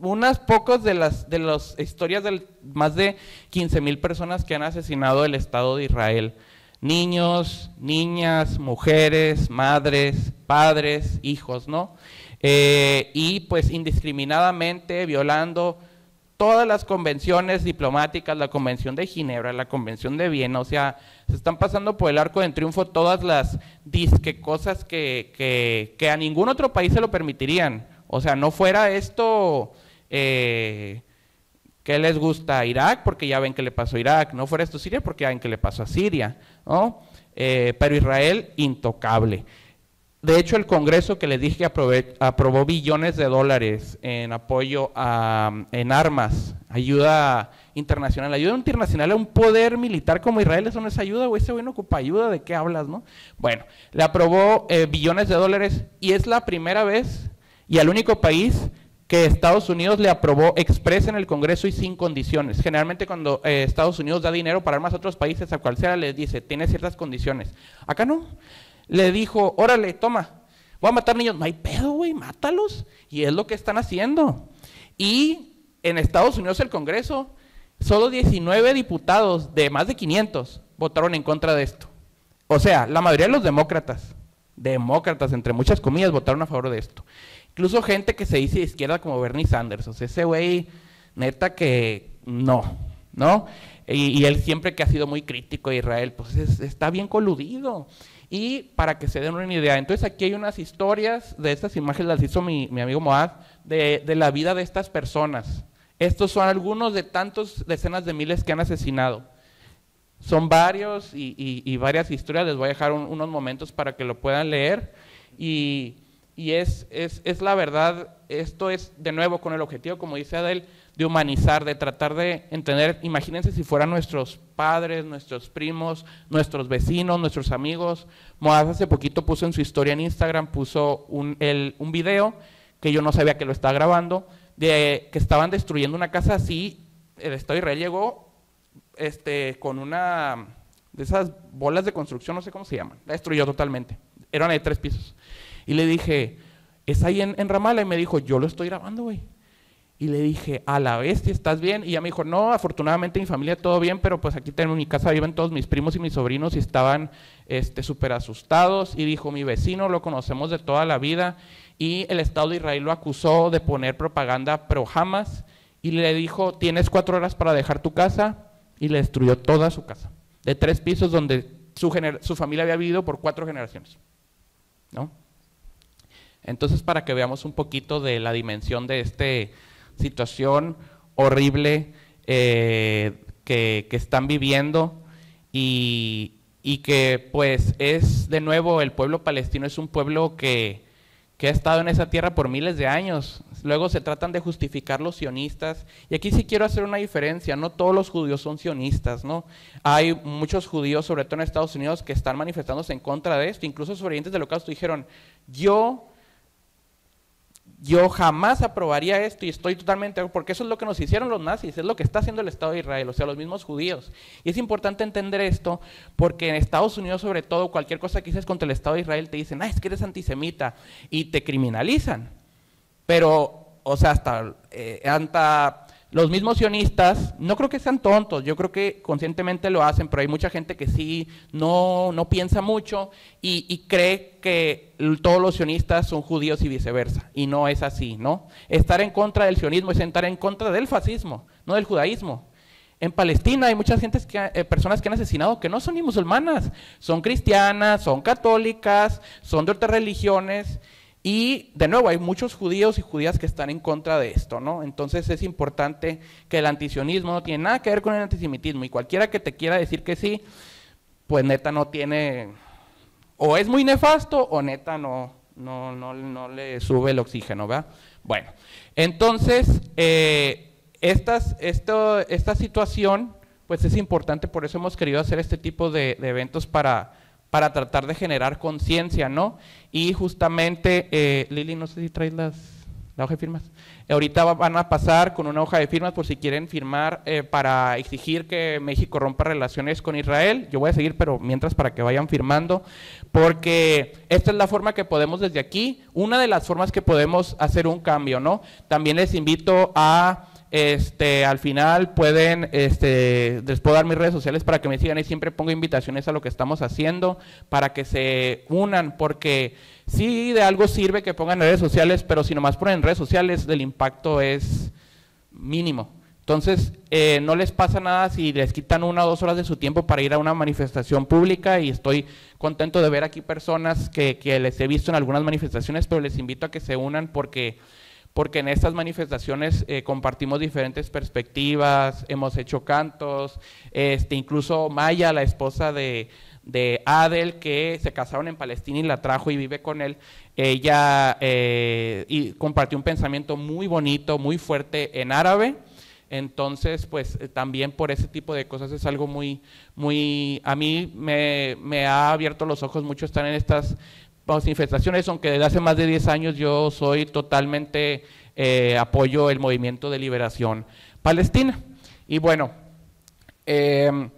unas pocas de las, de las historias de más de quince mil personas que han asesinado el Estado de Israel. Niños, niñas, mujeres, madres, padres, hijos, ¿no? Eh, y pues indiscriminadamente violando todas las convenciones diplomáticas, la Convención de Ginebra, la Convención de Viena, o sea, se están pasando por el arco de triunfo todas las disque cosas que, que, que a ningún otro país se lo permitirían. O sea, no fuera esto… Eh, ¿Qué les gusta a Irak? Porque ya ven que le pasó a Irak. No fuera esto Siria, porque ya ven que le pasó a Siria, ¿no? Eh, pero Israel, intocable. De hecho, el Congreso que les dije que aprobé, aprobó billones de dólares en apoyo a, en armas, ayuda internacional. Ayuda internacional a un poder militar como Israel, eso no es ayuda, o ese güey no ocupa ayuda, ¿de qué hablas, no? Bueno, le aprobó eh, billones de dólares, y es la primera vez y al único país que Estados Unidos le aprobó expresa en el Congreso y sin condiciones. Generalmente cuando eh, Estados Unidos da dinero para armas a otros países, a cualquiera les dice, tiene ciertas condiciones. Acá no, le dijo, órale, toma, voy a matar niños, no hay pedo, güey, mátalos, y es lo que están haciendo. Y en Estados Unidos el Congreso solo diecinueve diputados de más de quinientos votaron en contra de esto. O sea, la mayoría de los demócratas, demócratas entre muchas comillas, votaron a favor de esto. Incluso gente que se dice de izquierda como Bernie Sanders, o sea, ese güey, neta que no, ¿no? Y, y él siempre que ha sido muy crítico de Israel, pues es, está bien coludido. Y para que se den una idea, entonces aquí hay unas historias de estas imágenes, las hizo mi, mi amigo Moaz, de, de la vida de estas personas. Estos son algunos de tantos decenas de miles que han asesinado. Son varios y, y, y varias historias, les voy a dejar un, unos momentos para que lo puedan leer. Y, y es, es, es la verdad, esto es de nuevo con el objetivo, como dice Adel, de humanizar, de tratar de entender. Imagínense si fueran nuestros padres, nuestros primos, nuestros vecinos, nuestros amigos. Moaz hace poquito puso en su historia en Instagram, puso un, el, un video, que yo no sabía que lo estaba grabando, de que estaban destruyendo una casa así, el Estado de Israel llegó este, con una de esas bolas de construcción, no sé cómo se llaman, la destruyó totalmente, eran de tres pisos. Y le dije, ¿es ahí en, en Ramala? Y me dijo, yo lo estoy grabando, güey. Y le dije, a la bestia, ¿estás bien? Y ella me dijo, no, afortunadamente mi familia todo bien, pero pues aquí en mi casa viven todos mis primos y mis sobrinos y estaban este, súper asustados. Y dijo, mi vecino lo conocemos de toda la vida y el Estado de Israel lo acusó de poner propaganda pro Hamas y le dijo, tienes cuatro horas para dejar tu casa y le destruyó toda su casa, de tres pisos donde su, gener su familia había vivido por cuatro generaciones, ¿no? Entonces, para que veamos un poquito de la dimensión de este… situación horrible eh, que, que están viviendo y, y que pues es de nuevo el pueblo palestino es un pueblo que, que ha estado en esa tierra por miles de años. Luego se tratan de justificar los sionistas y aquí sí quiero hacer una diferencia, no todos los judíos son sionistas, ¿no? Hay muchos judíos, sobre todo en Estados Unidos, que están manifestándose en contra de esto, incluso sobrevivientes del holocausto dijeron, yo… Yo jamás aprobaría esto y estoy totalmente… porque eso es lo que nos hicieron los nazis, es lo que está haciendo el Estado de Israel, o sea, los mismos judíos. Y es importante entender esto porque en Estados Unidos, sobre todo, cualquier cosa que dices contra el Estado de Israel te dicen, ah, es que eres antisemita y te criminalizan. Pero, o sea, hasta, eh, hasta los mismos sionistas, no creo que sean tontos, yo creo que conscientemente lo hacen, pero hay mucha gente que sí no, no piensa mucho y, y cree que todos los sionistas son judíos y viceversa, y no es así, ¿no? Estar en contra del sionismo es estar en contra del fascismo, no del judaísmo. En Palestina hay muchas gentes que, eh, personas que han asesinado que no son ni musulmanas, son cristianas, son católicas, son de otras religiones, y de nuevo hay muchos judíos y judías que están en contra de esto, ¿no? Entonces es importante que el antisionismo no tiene nada que ver con el antisemitismo, y cualquiera que te quiera decir que sí, pues neta no tiene… o es muy nefasto o neta no, no, no, no le sube el oxígeno, ¿verdad? Bueno, entonces eh, estas, esto, esta situación pues es importante, por eso hemos querido hacer este tipo de, de eventos para, para tratar de generar conciencia, ¿no? Y justamente, eh, Lili, no sé si traes las, la hoja de firmas. Ahorita van a pasar con una hoja de firmas por si quieren firmar eh, para exigir que México rompa relaciones con Israel. Yo voy a seguir, pero mientras para que vayan firmando, porque esta es la forma que podemos desde aquí, una de las formas que podemos hacer un cambio, ¿no? También les invito a… Este, al final pueden, este, les puedo dar mis redes sociales para que me sigan y siempre pongo invitaciones a lo que estamos haciendo para que se unan, porque sí de algo sirve que pongan redes sociales, pero si nomás ponen redes sociales el impacto es mínimo. Entonces eh, no les pasa nada si les quitan una o dos horas de su tiempo para ir a una manifestación pública y estoy contento de ver aquí personas que, que les he visto en algunas manifestaciones, pero les invito a que se unan porque… porque en estas manifestaciones eh, compartimos diferentes perspectivas, hemos hecho cantos, este, incluso Maya, la esposa de, de Adel, que se casaron en Palestina y la trajo y vive con él, ella eh, y compartió un pensamiento muy bonito, muy fuerte en árabe, entonces pues eh, también por ese tipo de cosas es algo muy, muy, a mí me, me ha abierto los ojos mucho estar en estas manifestaciones, aunque desde hace más de diez años yo soy totalmente eh, apoyo el movimiento de liberación palestina. Y bueno, eh,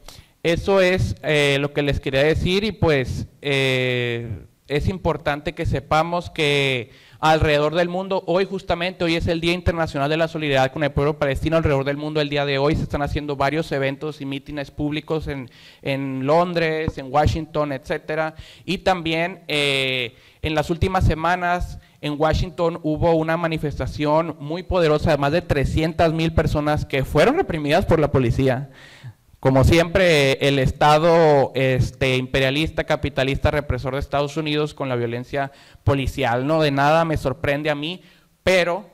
eso es eh, lo que les quería decir y pues eh, es importante que sepamos que alrededor del mundo, hoy justamente, hoy es el Día Internacional de la Solidaridad con el Pueblo Palestino, alrededor del mundo el día de hoy se están haciendo varios eventos y mítines públicos en, en Londres, en Washington, etcétera, y también eh, en las últimas semanas en Washington hubo una manifestación muy poderosa de más de trescientas mil personas que fueron reprimidas por la policía. Como siempre, el Estado este, imperialista, capitalista, represor de Estados Unidos con la violencia policial, ¿no? De nada me sorprende a mí, pero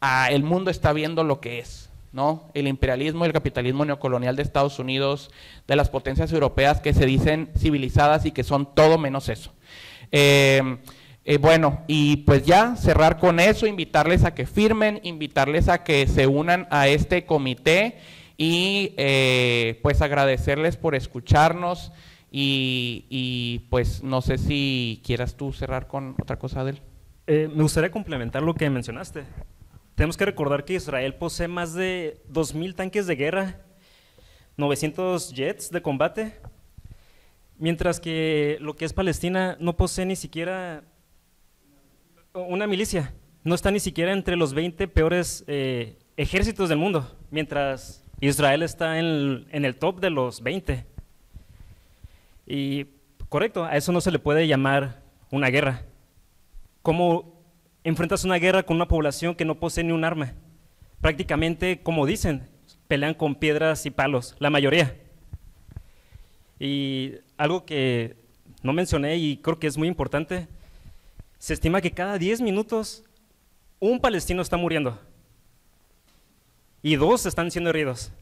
ah, el mundo está viendo lo que es, ¿no? El imperialismo y el capitalismo neocolonial de Estados Unidos, de las potencias europeas que se dicen civilizadas y que son todo menos eso. Eh, Eh, bueno, y pues ya cerrar con eso, invitarles a que firmen, invitarles a que se unan a este comité y eh, pues agradecerles por escucharnos y, y pues no sé si quieras tú cerrar con otra cosa, Adel. Eh, me gustaría complementar lo que mencionaste. Tenemos que recordar que Israel posee más de dos mil tanques de guerra, novecientos jets de combate, mientras que lo que es Palestina no posee ni siquiera… una milicia, no está ni siquiera entre los veinte peores eh, ejércitos del mundo, mientras Israel está en el, en el top de los veinte. Y correcto, a eso no se le puede llamar una guerra. ¿Cómo enfrentas una guerra con una población que no posee ni un arma? Prácticamente, como dicen, pelean con piedras y palos, la mayoría. Y algo que no mencioné y creo que es muy importante… Se estima que cada diez minutos un palestino está muriendo y dos están siendo heridos.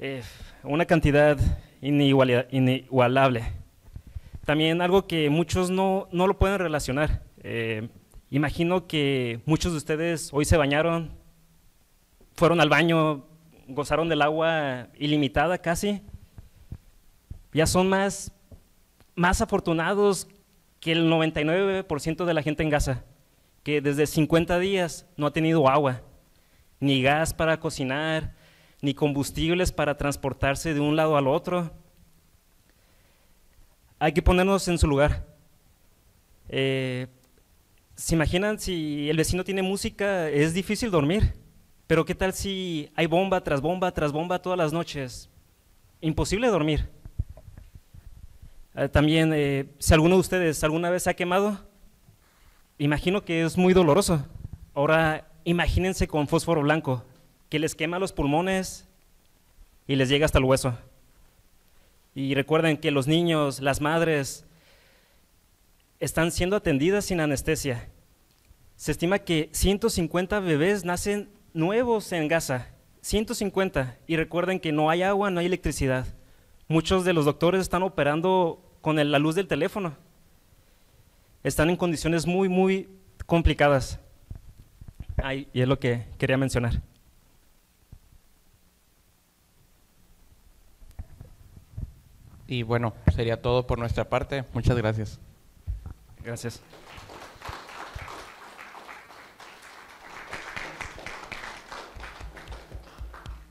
Eh, una cantidad inigualable. También algo que muchos no, no lo pueden relacionar. Eh, imagino que muchos de ustedes hoy se bañaron, fueron al baño, gozaron del agua ilimitada casi. Ya son más, más afortunados que el noventa y nueve por ciento de la gente en Gaza, que desde cincuenta días no ha tenido agua, ni gas para cocinar, ni combustibles para transportarse de un lado al otro. Hay que ponernos en su lugar. Eh, ¿Se imaginan si el vecino tiene música? Es difícil dormir, pero ¿qué tal si hay bomba tras bomba tras bomba todas las noches? Imposible dormir. También, eh, si alguno de ustedes alguna vez se ha quemado, imagino que es muy doloroso. Ahora, imagínense con fósforo blanco, que les quema los pulmones y les llega hasta el hueso. Y recuerden que los niños, las madres, están siendo atendidas sin anestesia. Se estima que ciento cincuenta bebés nacen nuevos en Gaza, ciento cincuenta, y recuerden que no hay agua, no hay electricidad. Muchos de los doctores están operando con la luz del teléfono. Están en condiciones muy, muy complicadas. Ay, y es lo que quería mencionar. Y bueno, sería todo por nuestra parte. Muchas gracias. Gracias.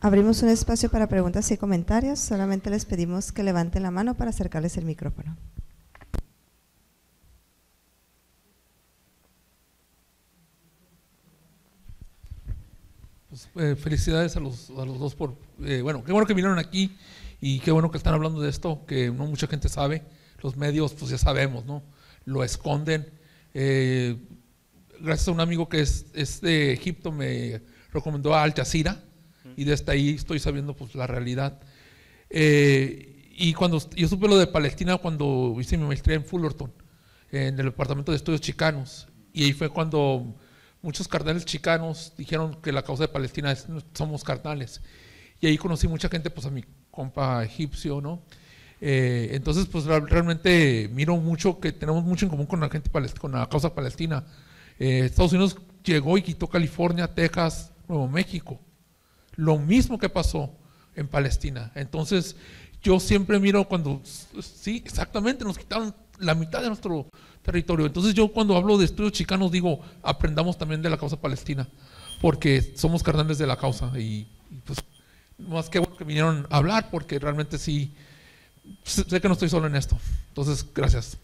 Abrimos un espacio para preguntas y comentarios, solamente les pedimos que levanten la mano para acercarles el micrófono. Pues, eh, felicidades a los, a los dos por… Eh, bueno, qué bueno que vinieron aquí y qué bueno que están hablando de esto, que no mucha gente sabe, los medios pues ya sabemos, ¿no? Lo esconden. Eh, gracias a un amigo que es, es de Egipto me recomendó a Al Jazeera, y desde ahí estoy sabiendo pues la realidad. Eh, y cuando yo supe lo de Palestina, cuando hice mi maestría en Fullerton, en el Departamento de Estudios Chicanos, y ahí fue cuando muchos cardenales chicanos dijeron que la causa de Palestina es somos cardenales, y ahí conocí mucha gente, pues a mi compa egipcio, ¿no? Eh, entonces pues realmente miro mucho que tenemos mucho en común con la gente con la causa palestina. Eh, Estados Unidos llegó y quitó California, Texas, Nuevo México. Lo mismo que pasó en Palestina. Entonces, yo siempre miro cuando, sí, exactamente, nos quitaron la mitad de nuestro territorio. Entonces, yo cuando hablo de estudios chicanos digo, aprendamos también de la causa palestina, porque somos cardenales de la causa. Y, y pues, más que bueno que vinieron a hablar, porque realmente sí, sé que no estoy solo en esto. Entonces, gracias.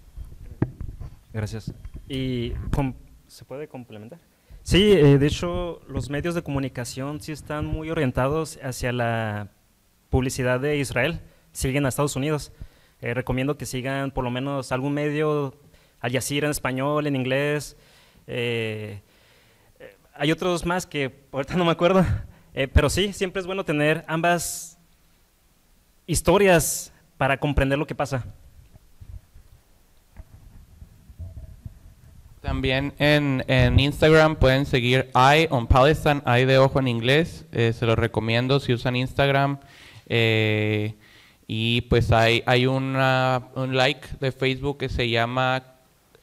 Gracias. ¿Y se puede complementar? Sí, eh, de hecho, los medios de comunicación sí están muy orientados hacia la publicidad de Israel, siguen a Estados Unidos. Eh, recomiendo que sigan por lo menos algún medio, Al Jazeera en español, en inglés. Eh, eh, hay otros más que ahorita no me acuerdo, eh, pero sí, siempre es bueno tener ambas historias para comprender lo que pasa. También en, en Instagram pueden seguir Eye on Palestine, Eye de ojo en inglés, eh, se los recomiendo si usan Instagram. Eh, y pues hay, hay una, un like de Facebook que se llama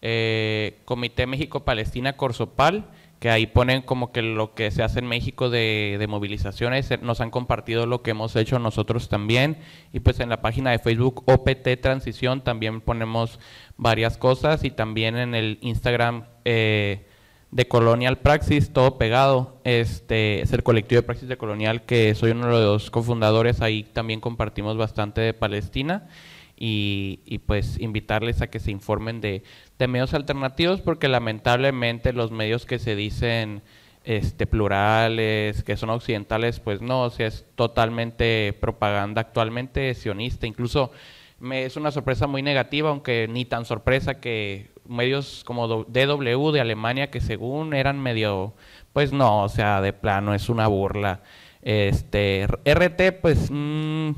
eh, Comité México-Palestina Corsopal, que ahí ponen como que lo que se hace en México de, de movilizaciones, nos han compartido lo que hemos hecho nosotros también, y pues en la página de Facebook O P T Transición también ponemos varias cosas, y también en el Instagram eh, de Colonial Praxis, todo pegado, este es el colectivo de Praxis de Colonial, que soy uno de los cofundadores, ahí también compartimos bastante de Palestina. Y, y pues invitarles a que se informen de, de medios alternativos, porque lamentablemente los medios que se dicen este, plurales, que son occidentales, pues no, o sea, es totalmente propaganda actualmente sionista. Incluso me, es una sorpresa muy negativa, aunque ni tan sorpresa, que medios como D W de Alemania, que según eran medio, pues no, o sea, de plano es una burla. Este, R T, pues… Mmm,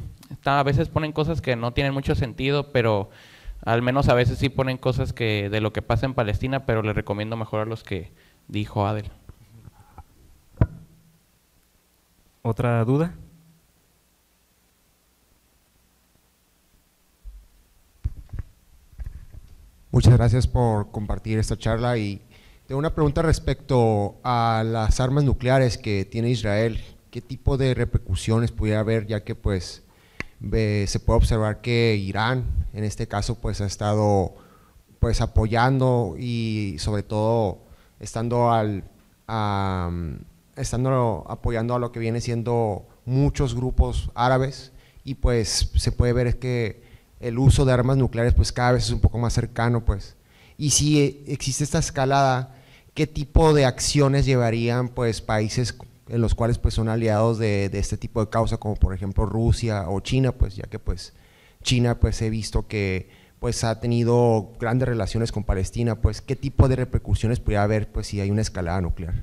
a veces ponen cosas que no tienen mucho sentido, pero al menos a veces sí ponen cosas que de lo que pasa en Palestina, pero les recomiendo mejor a los que dijo Adel. ¿Otra duda? Muchas gracias por compartir esta charla, y tengo una pregunta respecto a las armas nucleares que tiene Israel. ¿Qué tipo de repercusiones pudiera haber, ya que pues… se puede observar que Irán, en este caso, pues ha estado pues apoyando, y sobre todo estando al a, estando apoyando a lo que viene siendo muchos grupos árabes, y pues se puede ver que el uso de armas nucleares pues cada vez es un poco más cercano, pues? Y si existe esta escalada, ¿qué tipo de acciones llevarían pues países en los cuales pues son aliados de, de este tipo de causa, como por ejemplo Rusia o China, pues ya que pues China pues he visto que pues ha tenido grandes relaciones con Palestina? Pues ¿qué tipo de repercusiones puede haber pues si hay una escalada nuclear?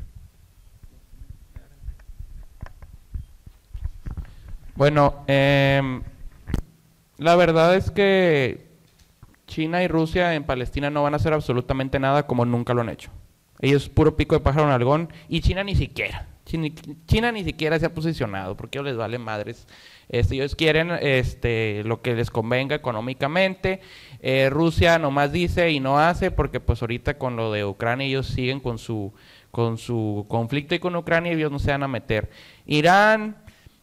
Bueno, eh, la verdad es que China y Rusia en Palestina no van a hacer absolutamente nada, como nunca lo han hecho. Ellos puro pico de pájaro en algodón, y China ni siquiera. China ni siquiera se ha posicionado, porque ellos les vale madres, este, ellos quieren este, lo que les convenga económicamente. eh, Rusia nomás dice y no hace, porque pues ahorita con lo de Ucrania ellos siguen con su, con su conflicto, y con Ucrania ellos no se van a meter. Irán,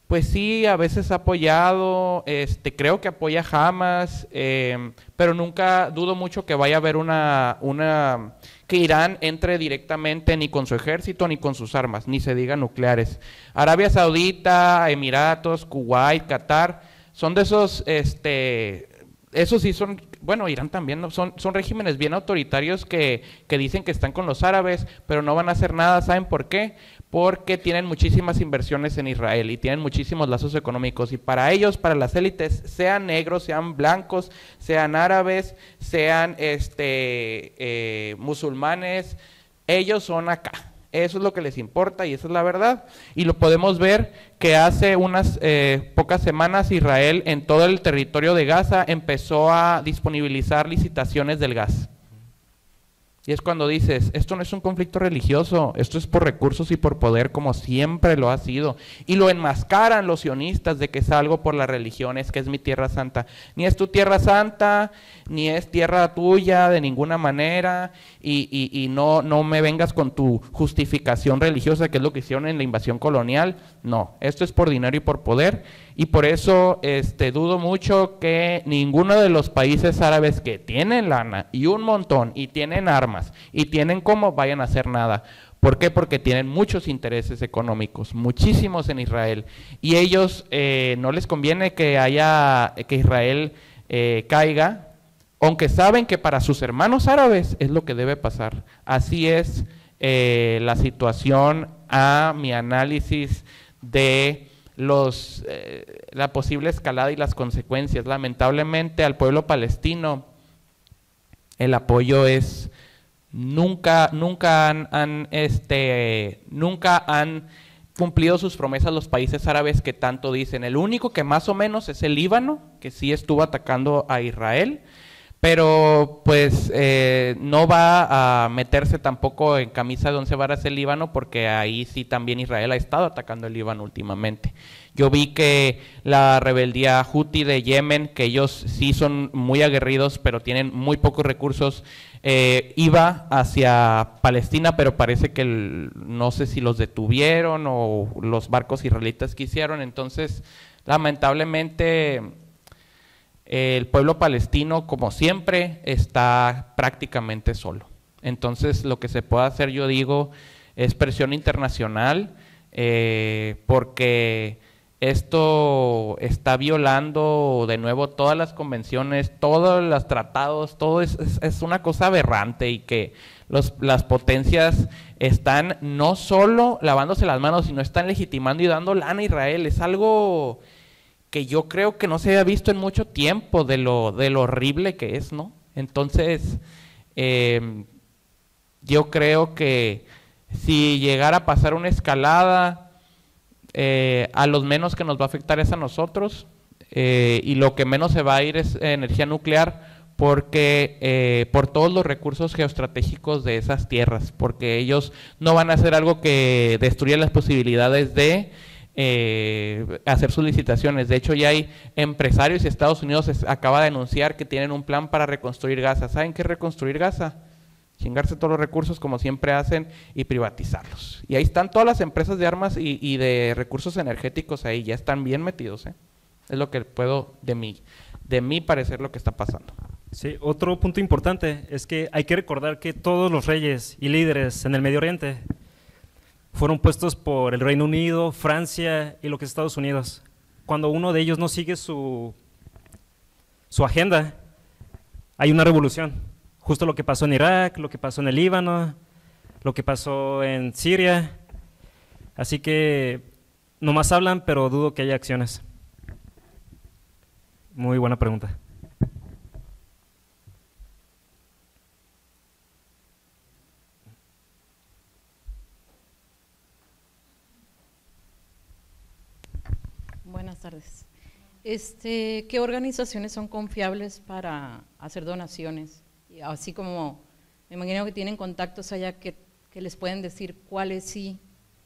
pues sí, a veces ha apoyado, este, creo que apoya a Hamas, eh, pero nunca, dudo mucho que vaya a haber una… una que Irán entre directamente ni con su ejército, ni con sus armas, ni se diga nucleares. Arabia Saudita, Emiratos, Kuwait, Qatar, son de esos, este, esos sí son, bueno, Irán también, ¿no? son, son regímenes bien autoritarios que, que dicen que están con los árabes, pero no van a hacer nada. ¿Saben por qué? Porque tienen muchísimas inversiones en Israel, y tienen muchísimos lazos económicos, y para ellos, para las élites, sean negros, sean blancos, sean árabes, sean este eh, musulmanes, ellos son acá, eso es lo que les importa, y esa es la verdad. Y lo podemos ver que hace unas eh, pocas semanas Israel en todo el territorio de Gaza empezó a disponibilizar licitaciones del gas. Y es cuando dices, esto no es un conflicto religioso, esto es por recursos y por poder, como siempre lo ha sido. Y lo enmascaran los sionistas de que es algo por las religiones, que es mi tierra santa. Ni es tu tierra santa, ni es tierra tuya de ninguna manera, y, y, y no, no me vengas con tu justificación religiosa, que es lo que hicieron en la invasión colonial. No, esto es por dinero y por poder, y por eso este, dudo mucho que ninguno de los países árabes que tienen lana, y un montón, y tienen armas, y tienen cómo, vayan a hacer nada. ¿Por qué? Porque tienen muchos intereses económicos, muchísimos en Israel, y ellos eh, no les conviene que haya que Israel eh, caiga, aunque saben que para sus hermanos árabes es lo que debe pasar. Así es eh, la situación a mi análisis de los, eh, la posible escalada y las consecuencias. Lamentablemente al pueblo palestino el apoyo es… Nunca, nunca han, han, este, nunca han cumplido sus promesas los países árabes que tanto dicen. El único que más o menos es el Líbano, que sí estuvo atacando a Israel, pero pues eh, no va a meterse tampoco en camisa de once varas el Líbano, porque ahí sí también Israel ha estado atacando el Líbano últimamente. Yo vi que la rebeldía Houthi de Yemen, que ellos sí son muy aguerridos, pero tienen muy pocos recursos, eh, iba hacia Palestina, pero parece que el, no sé si los detuvieron o los barcos israelitas que hicieron. Entonces, lamentablemente… el pueblo palestino, como siempre, está prácticamente solo. Entonces, lo que se puede hacer, yo digo, es presión internacional, eh, porque esto está violando de nuevo todas las convenciones, todos los tratados, todo es, es, es una cosa aberrante, y que los, las potencias están no solo lavándose las manos, sino están legitimando y dando lana a Israel. Es algo… que yo creo que no se había visto en mucho tiempo, de lo, de lo horrible que es, ¿no? Entonces, eh, yo creo que si llegara a pasar una escalada, eh, a los menos que nos va a afectar es a nosotros, eh, y lo que menos se va a ir es energía nuclear, porque eh, por todos los recursos geoestratégicos de esas tierras, porque ellos no van a hacer algo que destruya las posibilidades de… Eh, hacer sus licitaciones. De hecho, ya hay empresarios, y Estados Unidos acaba de anunciar que tienen un plan para reconstruir Gaza. ¿Saben qué es reconstruir Gaza? Chingarse todos los recursos, como siempre hacen, y privatizarlos. Y ahí están todas las empresas de armas y, y de recursos energéticos ahí, ya están bien metidos, ¿eh? Es lo que puedo, de mí, de mí parecer, lo que está pasando. Sí, otro punto importante es que hay que recordar que todos los reyes y líderes en el Medio Oriente fueron puestos por el Reino Unido, Francia y lo que es Estados Unidos. Cuando uno de ellos no sigue su, su agenda, hay una revolución. Justo lo que pasó en Irak, lo que pasó en el Líbano, lo que pasó en Siria. Así que nomás hablan, pero dudo que haya acciones. Muy buena pregunta. Buenas tardes. Este, ¿qué organizaciones son confiables para hacer donaciones? Y así como me imagino que tienen contactos allá que, que les pueden decir cuál es, sí,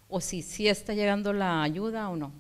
o si sí está llegando la ayuda o no.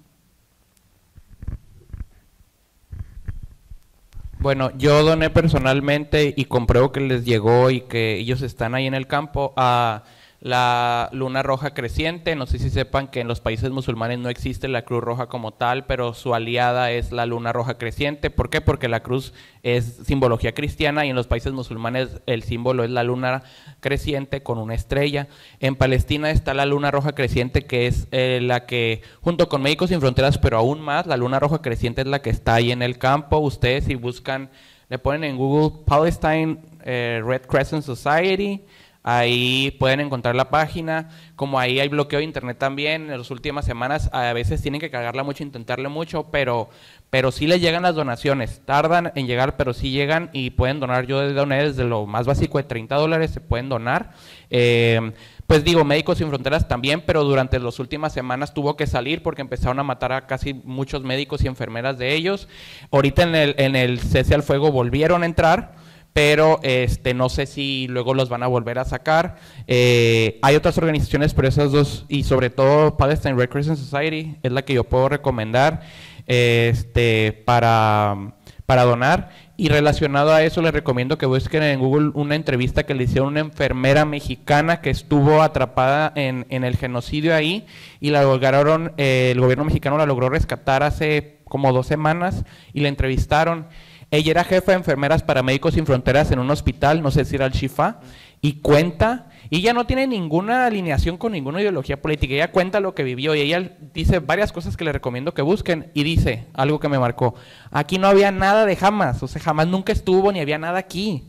Bueno, yo doné personalmente y compruebo que les llegó y que ellos están ahí en el campo a… la Luna Roja Creciente. No sé si sepan que en los países musulmanes no existe la Cruz Roja como tal, pero su aliada es la Luna Roja Creciente. ¿Por qué? Porque la cruz es simbología cristiana, y en los países musulmanes el símbolo es la luna creciente con una estrella. En Palestina está la Luna Roja Creciente, que es eh, la que, junto con Médicos Sin Fronteras, pero aún más, la Luna Roja Creciente es la que está ahí en el campo. Ustedes, si buscan, le ponen en Google Palestine eh, Red Crescent Society, ahí pueden encontrar la página. Como ahí hay bloqueo de internet también, en las últimas semanas a veces tienen que cargarla mucho, intentarle mucho, pero, pero sí les llegan las donaciones. Tardan en llegar, pero sí llegan, y pueden donar. Yo doné desde lo más básico de treinta dólares, se pueden donar. Eh, pues digo, Médicos Sin Fronteras también, pero durante las últimas semanas tuvo que salir porque empezaron a matar a casi muchos médicos y enfermeras de ellos. Ahorita en el, en el cese al fuego volvieron a entrar, pero este, no sé si luego los van a volver a sacar. Eh, hay otras organizaciones, pero esas dos, y sobre todo Palestine Red Crescent Society, es la que yo puedo recomendar este, para, para donar. Y relacionado a eso, les recomiendo que busquen en Google una entrevista que le hicieron a una enfermera mexicana que estuvo atrapada en, en el genocidio ahí, y la lograron, eh, el gobierno mexicano la logró rescatar hace como dos semanas, y la entrevistaron. Ella era jefa de enfermeras para Médicos Sin Fronteras en un hospital, no sé si era el Shifa, y cuenta, y ya no tiene ninguna alineación con ninguna ideología política, ella cuenta lo que vivió y ella dice varias cosas que le recomiendo que busquen, y dice algo que me marcó: aquí no había nada de Hamas, o sea, Hamas nunca estuvo ni había nada aquí.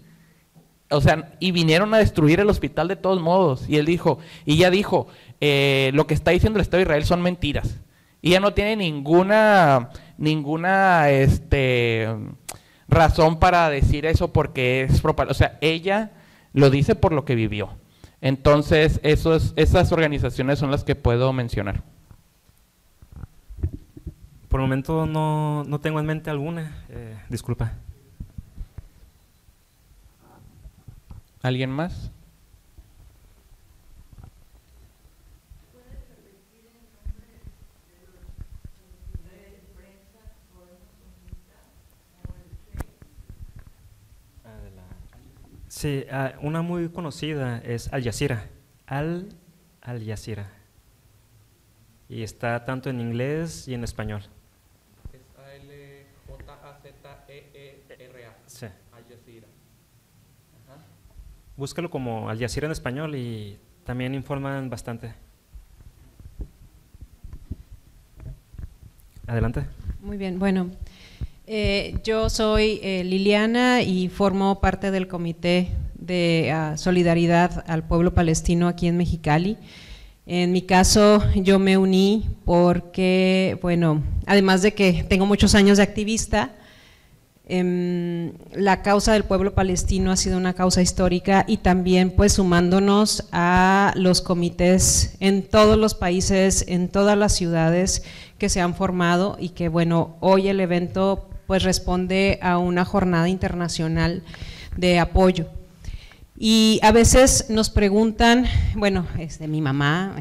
O sea, y vinieron a destruir el hospital de todos modos. Y él dijo, y ella dijo, eh, lo que está diciendo el Estado de Israel son mentiras. Y ella no tiene ninguna, ninguna este, razón para decir eso porque es… O sea, ella lo dice por lo que vivió. Entonces, esos, esas organizaciones son las que puedo mencionar. Por el momento no, no tengo en mente alguna. Eh, disculpa. ¿Alguien más? Sí, una muy conocida es Al Jazeera, Al, Al Jazeera, y está tanto en inglés y en español. Es A L J A Z E E R A, sí. Al Jazeera. Búscalo como Al Jazeera en español y también informan bastante. Adelante. Muy bien, bueno, eh, yo soy eh, Liliana y formo parte del Comité de uh, Solidaridad al Pueblo Palestino aquí en Mexicali. En mi caso, yo me uní porque, bueno, además de que tengo muchos años de activista, la causa del pueblo palestino ha sido una causa histórica, y también pues sumándonos a los comités en todos los países, en todas las ciudades que se han formado, y que bueno, hoy el evento pues responde a una jornada internacional de apoyo. Y a veces nos preguntan, bueno, es de mi mamá,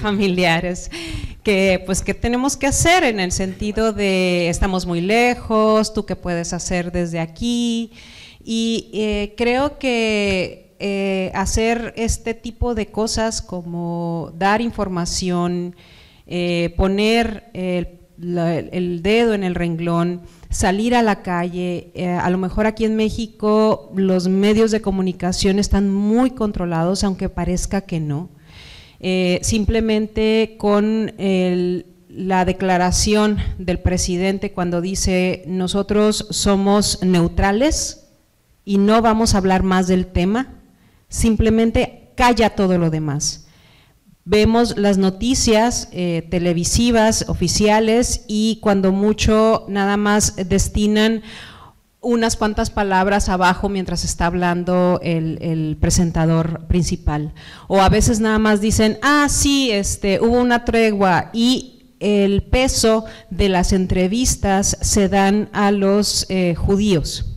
familiares, que pues qué tenemos que hacer en el sentido de estamos muy lejos, tú qué puedes hacer desde aquí. Y eh, creo que eh, hacer este tipo de cosas como dar información, eh, poner el, la, el dedo en el renglón, salir a la calle, eh, a lo mejor aquí en México los medios de comunicación están muy controlados, aunque parezca que no, eh, simplemente con el, la declaración del presidente cuando dice nosotros somos neutrales y no vamos a hablar más del tema, simplemente calla todo lo demás. Vemos las noticias eh, televisivas oficiales y cuando mucho nada más destinan unas cuantas palabras abajo mientras está hablando el, el presentador principal. O a veces nada más dicen, ah sí, este, hubo una tregua, y el peso de las entrevistas se dan a los eh, judíos.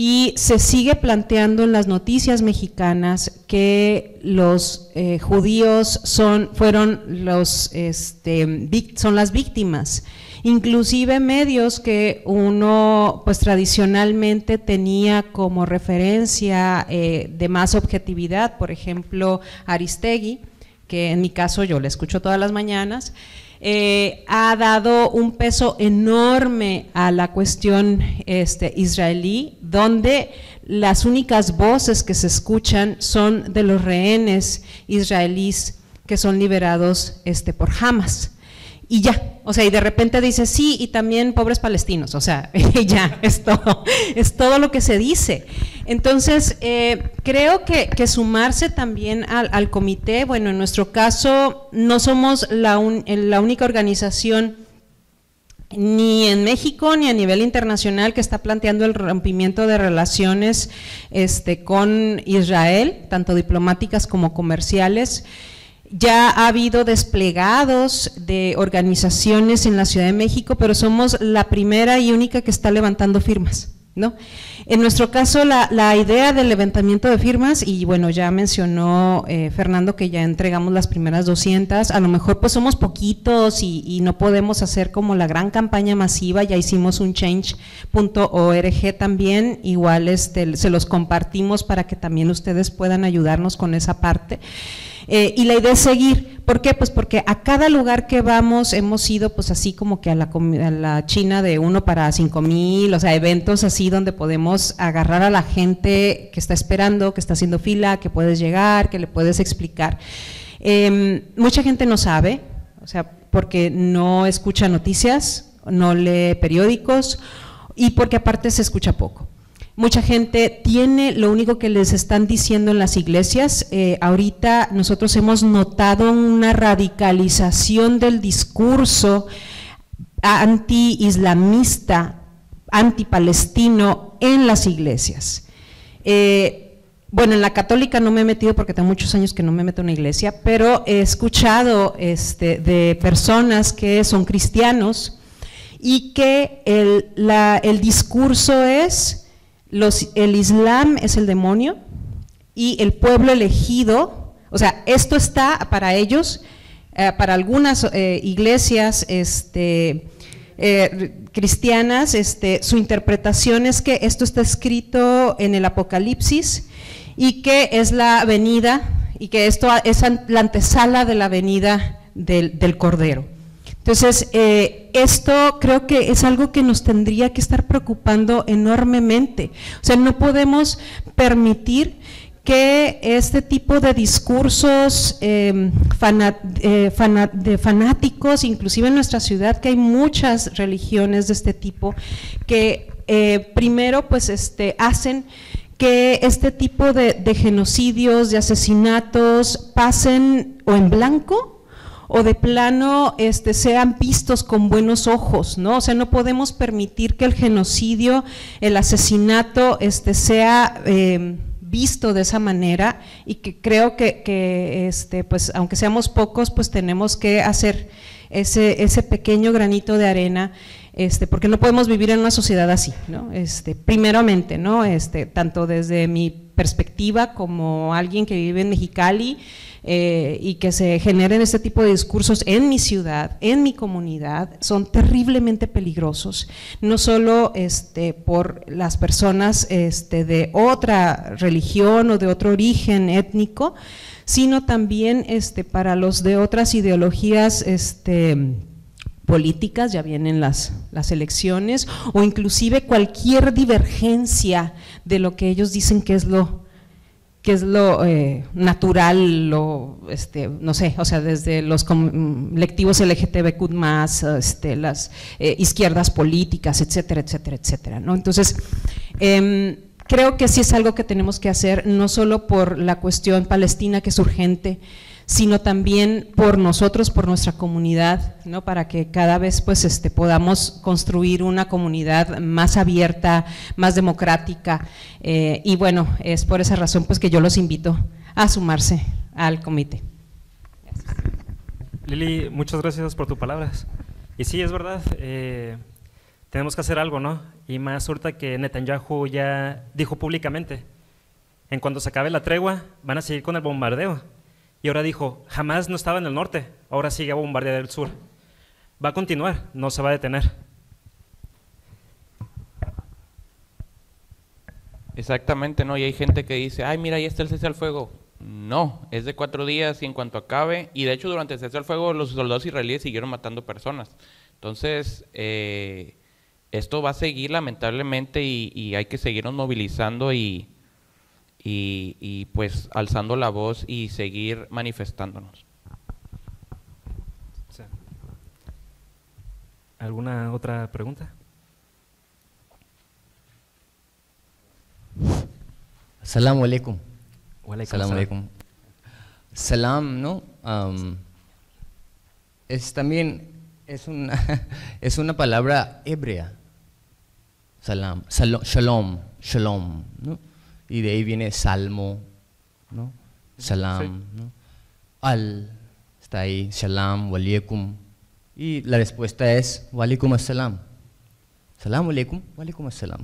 Y se sigue planteando en las noticias mexicanas que los eh, judíos son, fueron los, este, son las víctimas. Inclusive medios que uno pues tradicionalmente tenía como referencia eh, de más objetividad, por ejemplo Aristegui, que en mi caso yo le escucho todas las mañanas, Eh, ha dado un peso enorme a la cuestión este, israelí, donde las únicas voces que se escuchan son de los rehenes israelíes que son liberados este, por Hamas. Y ya, o sea, y de repente dice, sí, y también pobres palestinos, o sea, ya, es todo, es todo lo que se dice. Entonces, eh, creo que, que sumarse también al, al comité, bueno, en nuestro caso, no somos la, un, la única organización, ni en México, ni a nivel internacional, que está planteando el rompimiento de relaciones este, con Israel, tanto diplomáticas como comerciales. Ya ha habido desplegados de organizaciones en la Ciudad de México, pero somos la primera y única que está levantando firmas, ¿no? En nuestro caso, la, la idea del levantamiento de firmas, y bueno, ya mencionó eh, Fernando que ya entregamos las primeras doscientas, a lo mejor pues somos poquitos y, y no podemos hacer como la gran campaña masiva, ya hicimos un change punto org también, igual este, se los compartimos para que también ustedes puedan ayudarnos con esa parte. Eh, y la idea es seguir. ¿Por qué? Pues porque a cada lugar que vamos hemos ido pues así como que a la, a la China de uno para cinco mil, o sea, eventos así donde podemos agarrar a la gente que está esperando, que está haciendo fila, que puedes llegar, que le puedes explicar. Eh, mucha gente no sabe, o sea, porque no escucha noticias, no lee periódicos y porque aparte se escucha poco. Mucha gente tiene lo único que les están diciendo en las iglesias. Eh, ahorita nosotros hemos notado una radicalización del discurso anti-islamista, anti-palestino en las iglesias. Eh, bueno, en la católica no me he metido porque tengo muchos años que no me meto en una iglesia, pero he escuchado este, de personas que son cristianos y que el, la, el discurso es… Los, el Islam es el demonio y el pueblo elegido, o sea, esto está para ellos, eh, para algunas eh, iglesias este, eh, cristianas, este, su interpretación es que esto está escrito en el Apocalipsis y que es la venida y que esto es la antesala de la venida del, del Cordero. Entonces, eh, esto creo que es algo que nos tendría que estar preocupando enormemente. O sea, no podemos permitir que este tipo de discursos eh, fanat, eh, fanat, de fanáticos, inclusive en nuestra ciudad, que hay muchas religiones de este tipo, que eh, primero pues este, hacen que este tipo de, de genocidios, de asesinatos pasen o en blanco, o de plano este, sean vistos con buenos ojos, ¿no? O sea, no podemos permitir que el genocidio, el asesinato este, sea eh, visto de esa manera y que creo que, que este, pues, aunque seamos pocos, pues tenemos que hacer ese, ese pequeño granito de arena, este, porque no podemos vivir en una sociedad así, ¿no? Este, primeramente, ¿no? Este, tanto desde mi perspectiva como alguien que vive en Mexicali eh, y que se generen este tipo de discursos en mi ciudad, en mi comunidad, son terriblemente peligrosos, no solo este, por las personas este, de otra religión o de otro origen étnico, sino también este, para los de otras ideologías este, políticas, ya vienen las, las elecciones, o inclusive cualquier divergencia de lo que ellos dicen que es lo, que es lo eh, natural, lo, este, no sé, o sea, desde los colectivos L G T B Q más, este, las eh, izquierdas políticas, etcétera, etcétera, etcétera, ¿no? Entonces, eh, creo que sí es algo que tenemos que hacer, no solo por la cuestión palestina que es urgente, sino también por nosotros, por nuestra comunidad, ¿no? Para que cada vez pues, este, podamos construir una comunidad más abierta, más democrática, eh, y bueno, es por esa razón pues, que yo los invito a sumarse al comité. Gracias. Lili, muchas gracias por tus palabras. Y sí, es verdad, eh, tenemos que hacer algo, ¿no? Y más ahorita que Netanyahu ya dijo públicamente, en cuanto se acabe la tregua, van a seguir con el bombardeo. Y ahora dijo, jamás no estaba en el norte, ahora sigue a bombardear el sur. Va a continuar, no se va a detener. Exactamente, ¿no? Y hay gente que dice, ay, mira, ahí está el cese al fuego. No, es de cuatro días y en cuanto acabe, y de hecho durante el cese al fuego los soldados israelíes siguieron matando personas. Entonces, eh, esto va a seguir lamentablemente y, y hay que seguirnos movilizando y… Y, y pues alzando la voz y seguir manifestándonos. Sí. ¿Alguna otra pregunta? Salam walaikum. Salam walaikum. Salam, ¿no? Um, es también, es una, es una palabra hebrea. Salam, sal shalom, shalom, ¿no? Y de ahí viene Salmo, ¿no? Salam, sí. ¿No? Al, está ahí, Salam, walaikum. Y la respuesta es, walaikum assalam. Salam, walaikum, walaikum assalam.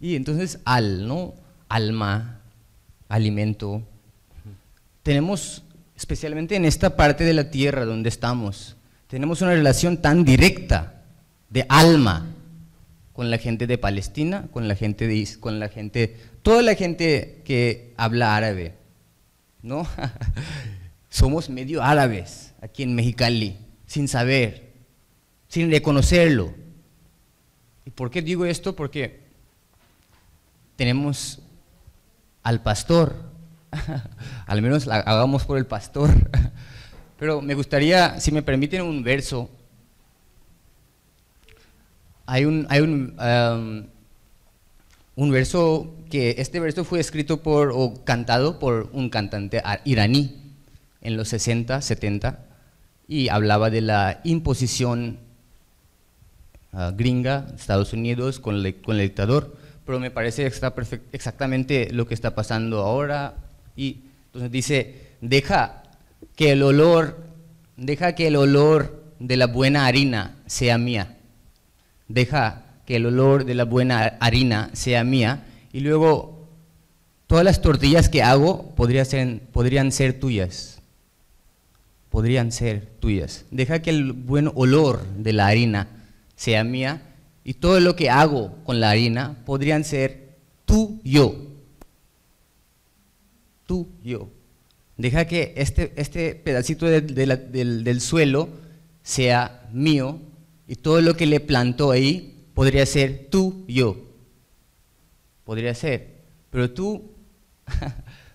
Y entonces al, ¿no? Alma, alimento. Uh-huh. Tenemos, especialmente en esta parte de la tierra donde estamos, tenemos una relación tan directa de alma con la gente de Palestina, con la gente de Is, con la gente, toda la gente que habla árabe, ¿no? Somos medio árabes aquí en Mexicali, sin saber, sin reconocerlo. ¿Y por qué digo esto? Porque tenemos al pastor, al menos la hagamos por el pastor. Pero me gustaría, si me permiten, un verso. Hay un, hay un, um, un verso que, este verso fue escrito por, o cantado por un cantante iraní en los sesenta, setenta, y hablaba de la imposición uh, gringa, Estados Unidos, con, le, con el dictador, pero me parece que está perfect, exactamente lo que está pasando ahora. Y entonces dice, deja que el olor, deja que el olor de la buena harina sea mía, deja que el olor de la buena harina sea mía, y luego todas las tortillas que hago podría ser, podrían ser tuyas, podrían ser tuyas, deja que el buen olor de la harina sea mía, y todo lo que hago con la harina podrían ser tuyo, tuyo. Deja que este, este pedacito de, de la, del, del suelo sea mío, y todo lo que le plantó ahí podría ser tú, yo. Podría ser. Pero tú,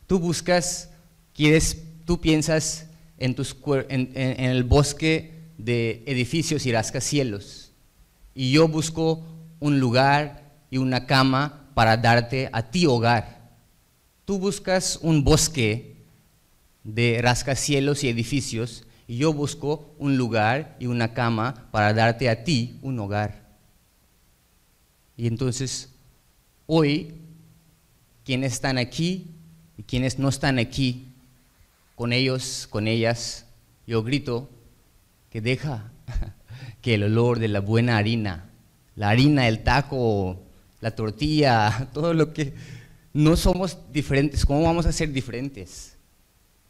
tú buscas, quieres, tú piensas en, tus, en, en, en el bosque de edificios y rascacielos. Y yo busco un lugar y una cama para darte a ti hogar. Tú buscas un bosque de rascacielos y edificios, y yo busco un lugar y una cama para darte a ti un hogar. Y entonces, hoy, quienes están aquí y quienes no están aquí, con ellos, con ellas, yo grito que deja que el olor de la buena harina, la harina, el taco, la tortilla, todo lo que… No somos diferentes, ¿cómo vamos a ser diferentes?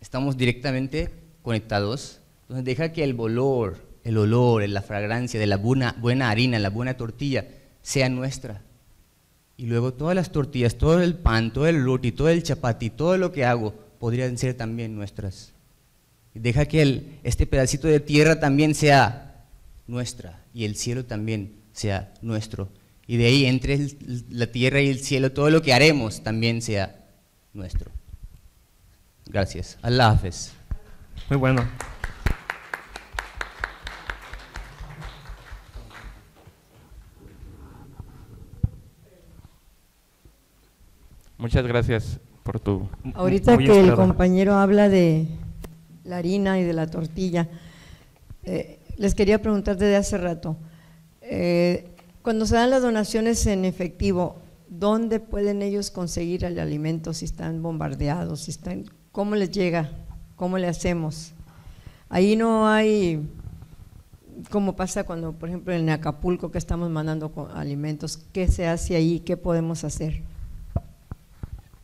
Estamos directamente conectados. Entonces deja que el olor, el olor, la fragancia de la buena, buena harina, la buena tortilla, sea nuestra. Y luego todas las tortillas, todo el pan, todo el roti, todo el chapati, todo lo que hago, podrían ser también nuestras. Y deja que el, este pedacito de tierra también sea nuestra, y el cielo también sea nuestro. Y de ahí entre el, la tierra y el cielo, todo lo que haremos también sea nuestro. Gracias. Allah Hafiz. Muy bueno. Muchas gracias por tu… Ahorita que el compañero habla de la harina y de la tortilla, eh, les quería preguntar desde hace rato, eh, cuando se dan las donaciones en efectivo, ¿dónde pueden ellos conseguir el alimento si están bombardeados, si están… ¿Cómo les llega? ¿Cómo le hacemos? Ahí no hay, como pasa cuando, por ejemplo, en Acapulco, que estamos mandando alimentos, ¿qué se hace ahí? ¿Qué podemos hacer?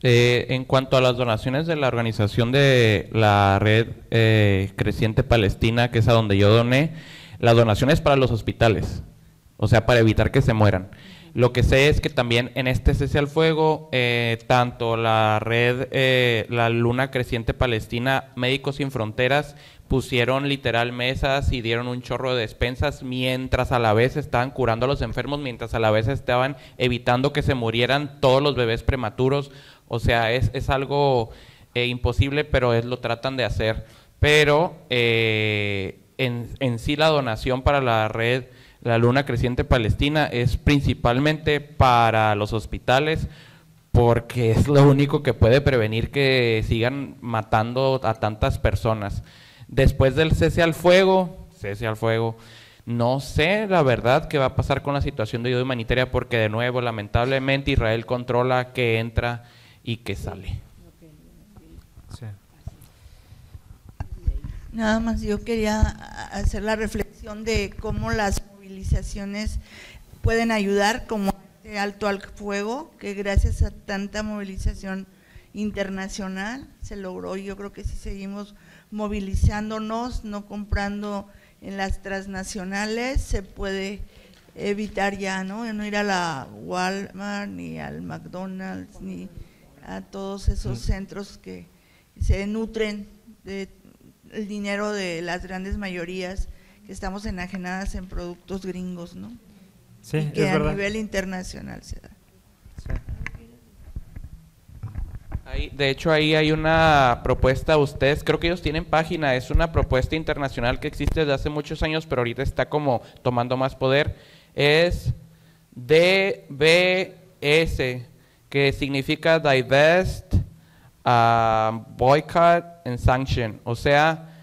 Eh, en cuanto a las donaciones de la organización de la Red eh, Creciente Palestina, que es a donde yo doné, la donación es para los hospitales, o sea, para evitar que se mueran. Lo que sé es que también en este cese al fuego, eh, tanto la red, eh, la Luna Creciente Palestina, Médicos Sin Fronteras, pusieron literal mesas y dieron un chorro de despensas mientras a la vez estaban curando a los enfermos, mientras a la vez estaban evitando que se murieran todos los bebés prematuros. O sea, es, es algo eh, imposible, pero es, lo tratan de hacer. Pero eh, en, en sí la donación para la red… La Luna Creciente Palestina es principalmente para los hospitales, porque es lo único que puede prevenir que sigan matando a tantas personas. Después del cese al fuego, cese al fuego, no sé la verdad qué va a pasar con la situación de ayuda humanitaria, porque de nuevo, lamentablemente, Israel controla qué entra y qué sale. Sí. Nada más yo quería hacer la reflexión de cómo las movilizaciones pueden ayudar, como este alto al fuego, que gracias a tanta movilización internacional se logró. Yo creo que si seguimos movilizándonos, no comprando en las transnacionales, se puede evitar ya, ¿no? No ir a la Walmart, ni al McDonald's, ni a todos esos centros que se nutren del dinero de las grandes mayorías que estamos enajenadas en productos gringos, ¿no? Sí, y que es a verdad. Nivel internacional se da. Sí. Ahí, de hecho, ahí hay una propuesta a ustedes, creo que ellos tienen página, es una propuesta internacional que existe desde hace muchos años, pero ahorita está como tomando más poder, es D B S, que significa Divest, uh, Boycott and Sanction, o sea,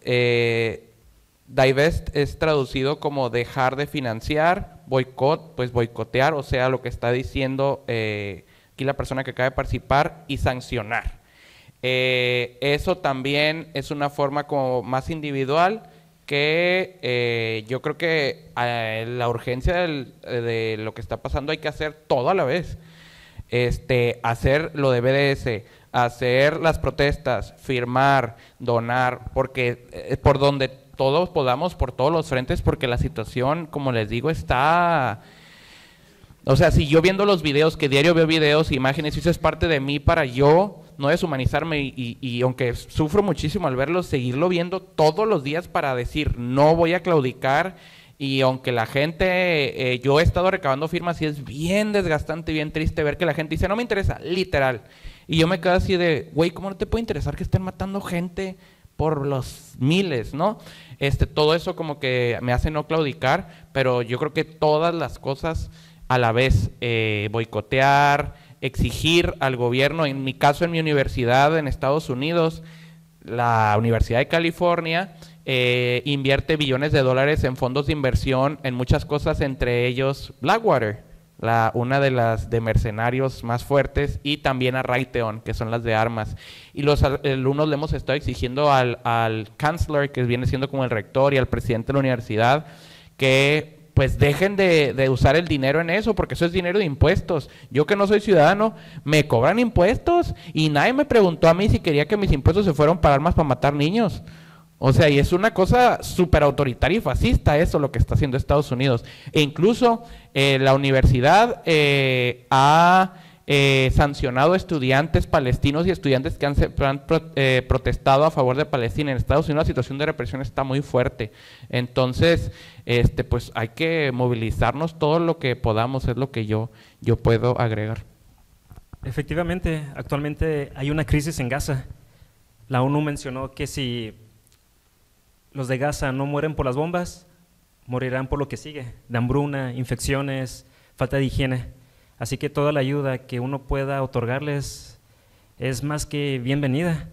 eh, Divest es traducido como dejar de financiar, boicot, pues boicotear, o sea, lo que está diciendo… Eh, la persona que acaba de participar, y sancionar. Eh, eso también es una forma como más individual que eh, yo creo que eh, la urgencia del, de lo que está pasando hay que hacer todo a la vez. Este, hacer lo de B D S, hacer las protestas, firmar, donar, porque eh, por donde todos podamos, por todos los frentes, porque la situación, como les digo, está… O sea, si yo viendo los videos, que diario veo videos, imágenes, eso es parte de mí para yo no deshumanizarme y, y aunque sufro muchísimo al verlo, seguirlo viendo todos los días para decir no voy a claudicar, y aunque la gente, eh, yo he estado recabando firmas y es bien desgastante, bien triste ver que la gente dice no me interesa, literal. Y yo me quedo así de, güey, ¿cómo no te puede interesar que estén matando gente por los miles, ¿no? Este, todo eso como que me hace no claudicar, pero yo creo que todas las cosas… a la vez, eh, boicotear, exigir al gobierno, en mi caso en mi universidad en Estados Unidos, la Universidad de California, eh, invierte billones de dólares en fondos de inversión en muchas cosas, entre ellos Blackwater, la, una de las de mercenarios más fuertes, y también a Raytheon, que son las de armas. Y los alumnos le hemos estado exigiendo al, al chancellor, que viene siendo como el rector, y al presidente de la universidad, que… pues dejen de, de usar el dinero en eso, porque eso es dinero de impuestos. Yo que no soy ciudadano, me cobran impuestos y nadie me preguntó a mí si quería que mis impuestos se fueran para armas para matar niños. O sea, y es una cosa súper autoritaria y fascista eso lo que está haciendo Estados Unidos. E incluso eh, la universidad eh, ha eh, sancionado estudiantes palestinos y estudiantes que han, han pro, eh, protestado a favor de Palestina. En Estados Unidos la situación de represión está muy fuerte. Entonces… Este, pues hay que movilizarnos todo lo que podamos, es lo que yo, yo puedo agregar. Efectivamente, actualmente hay una crisis en Gaza. La ONU mencionó que si los de Gaza no mueren por las bombas, morirán por lo que sigue, de hambruna, infecciones, falta de higiene. Así que toda la ayuda que uno pueda otorgarles es más que bienvenida.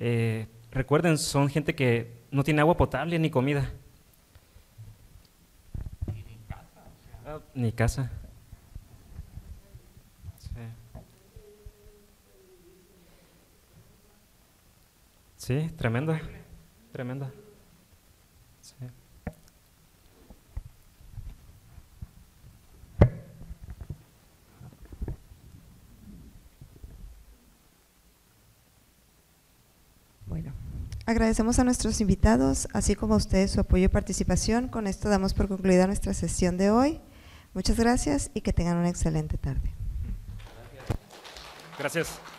Eh, recuerden, son gente que no tiene agua potable ni comida. Ni casa. Sí, sí, tremendo, tremendo. Sí. Bueno, agradecemos a nuestros invitados, así como a ustedes su apoyo y participación. Con esto damos por concluida nuestra sesión de hoy. Muchas gracias y que tengan una excelente tarde. Gracias. Gracias.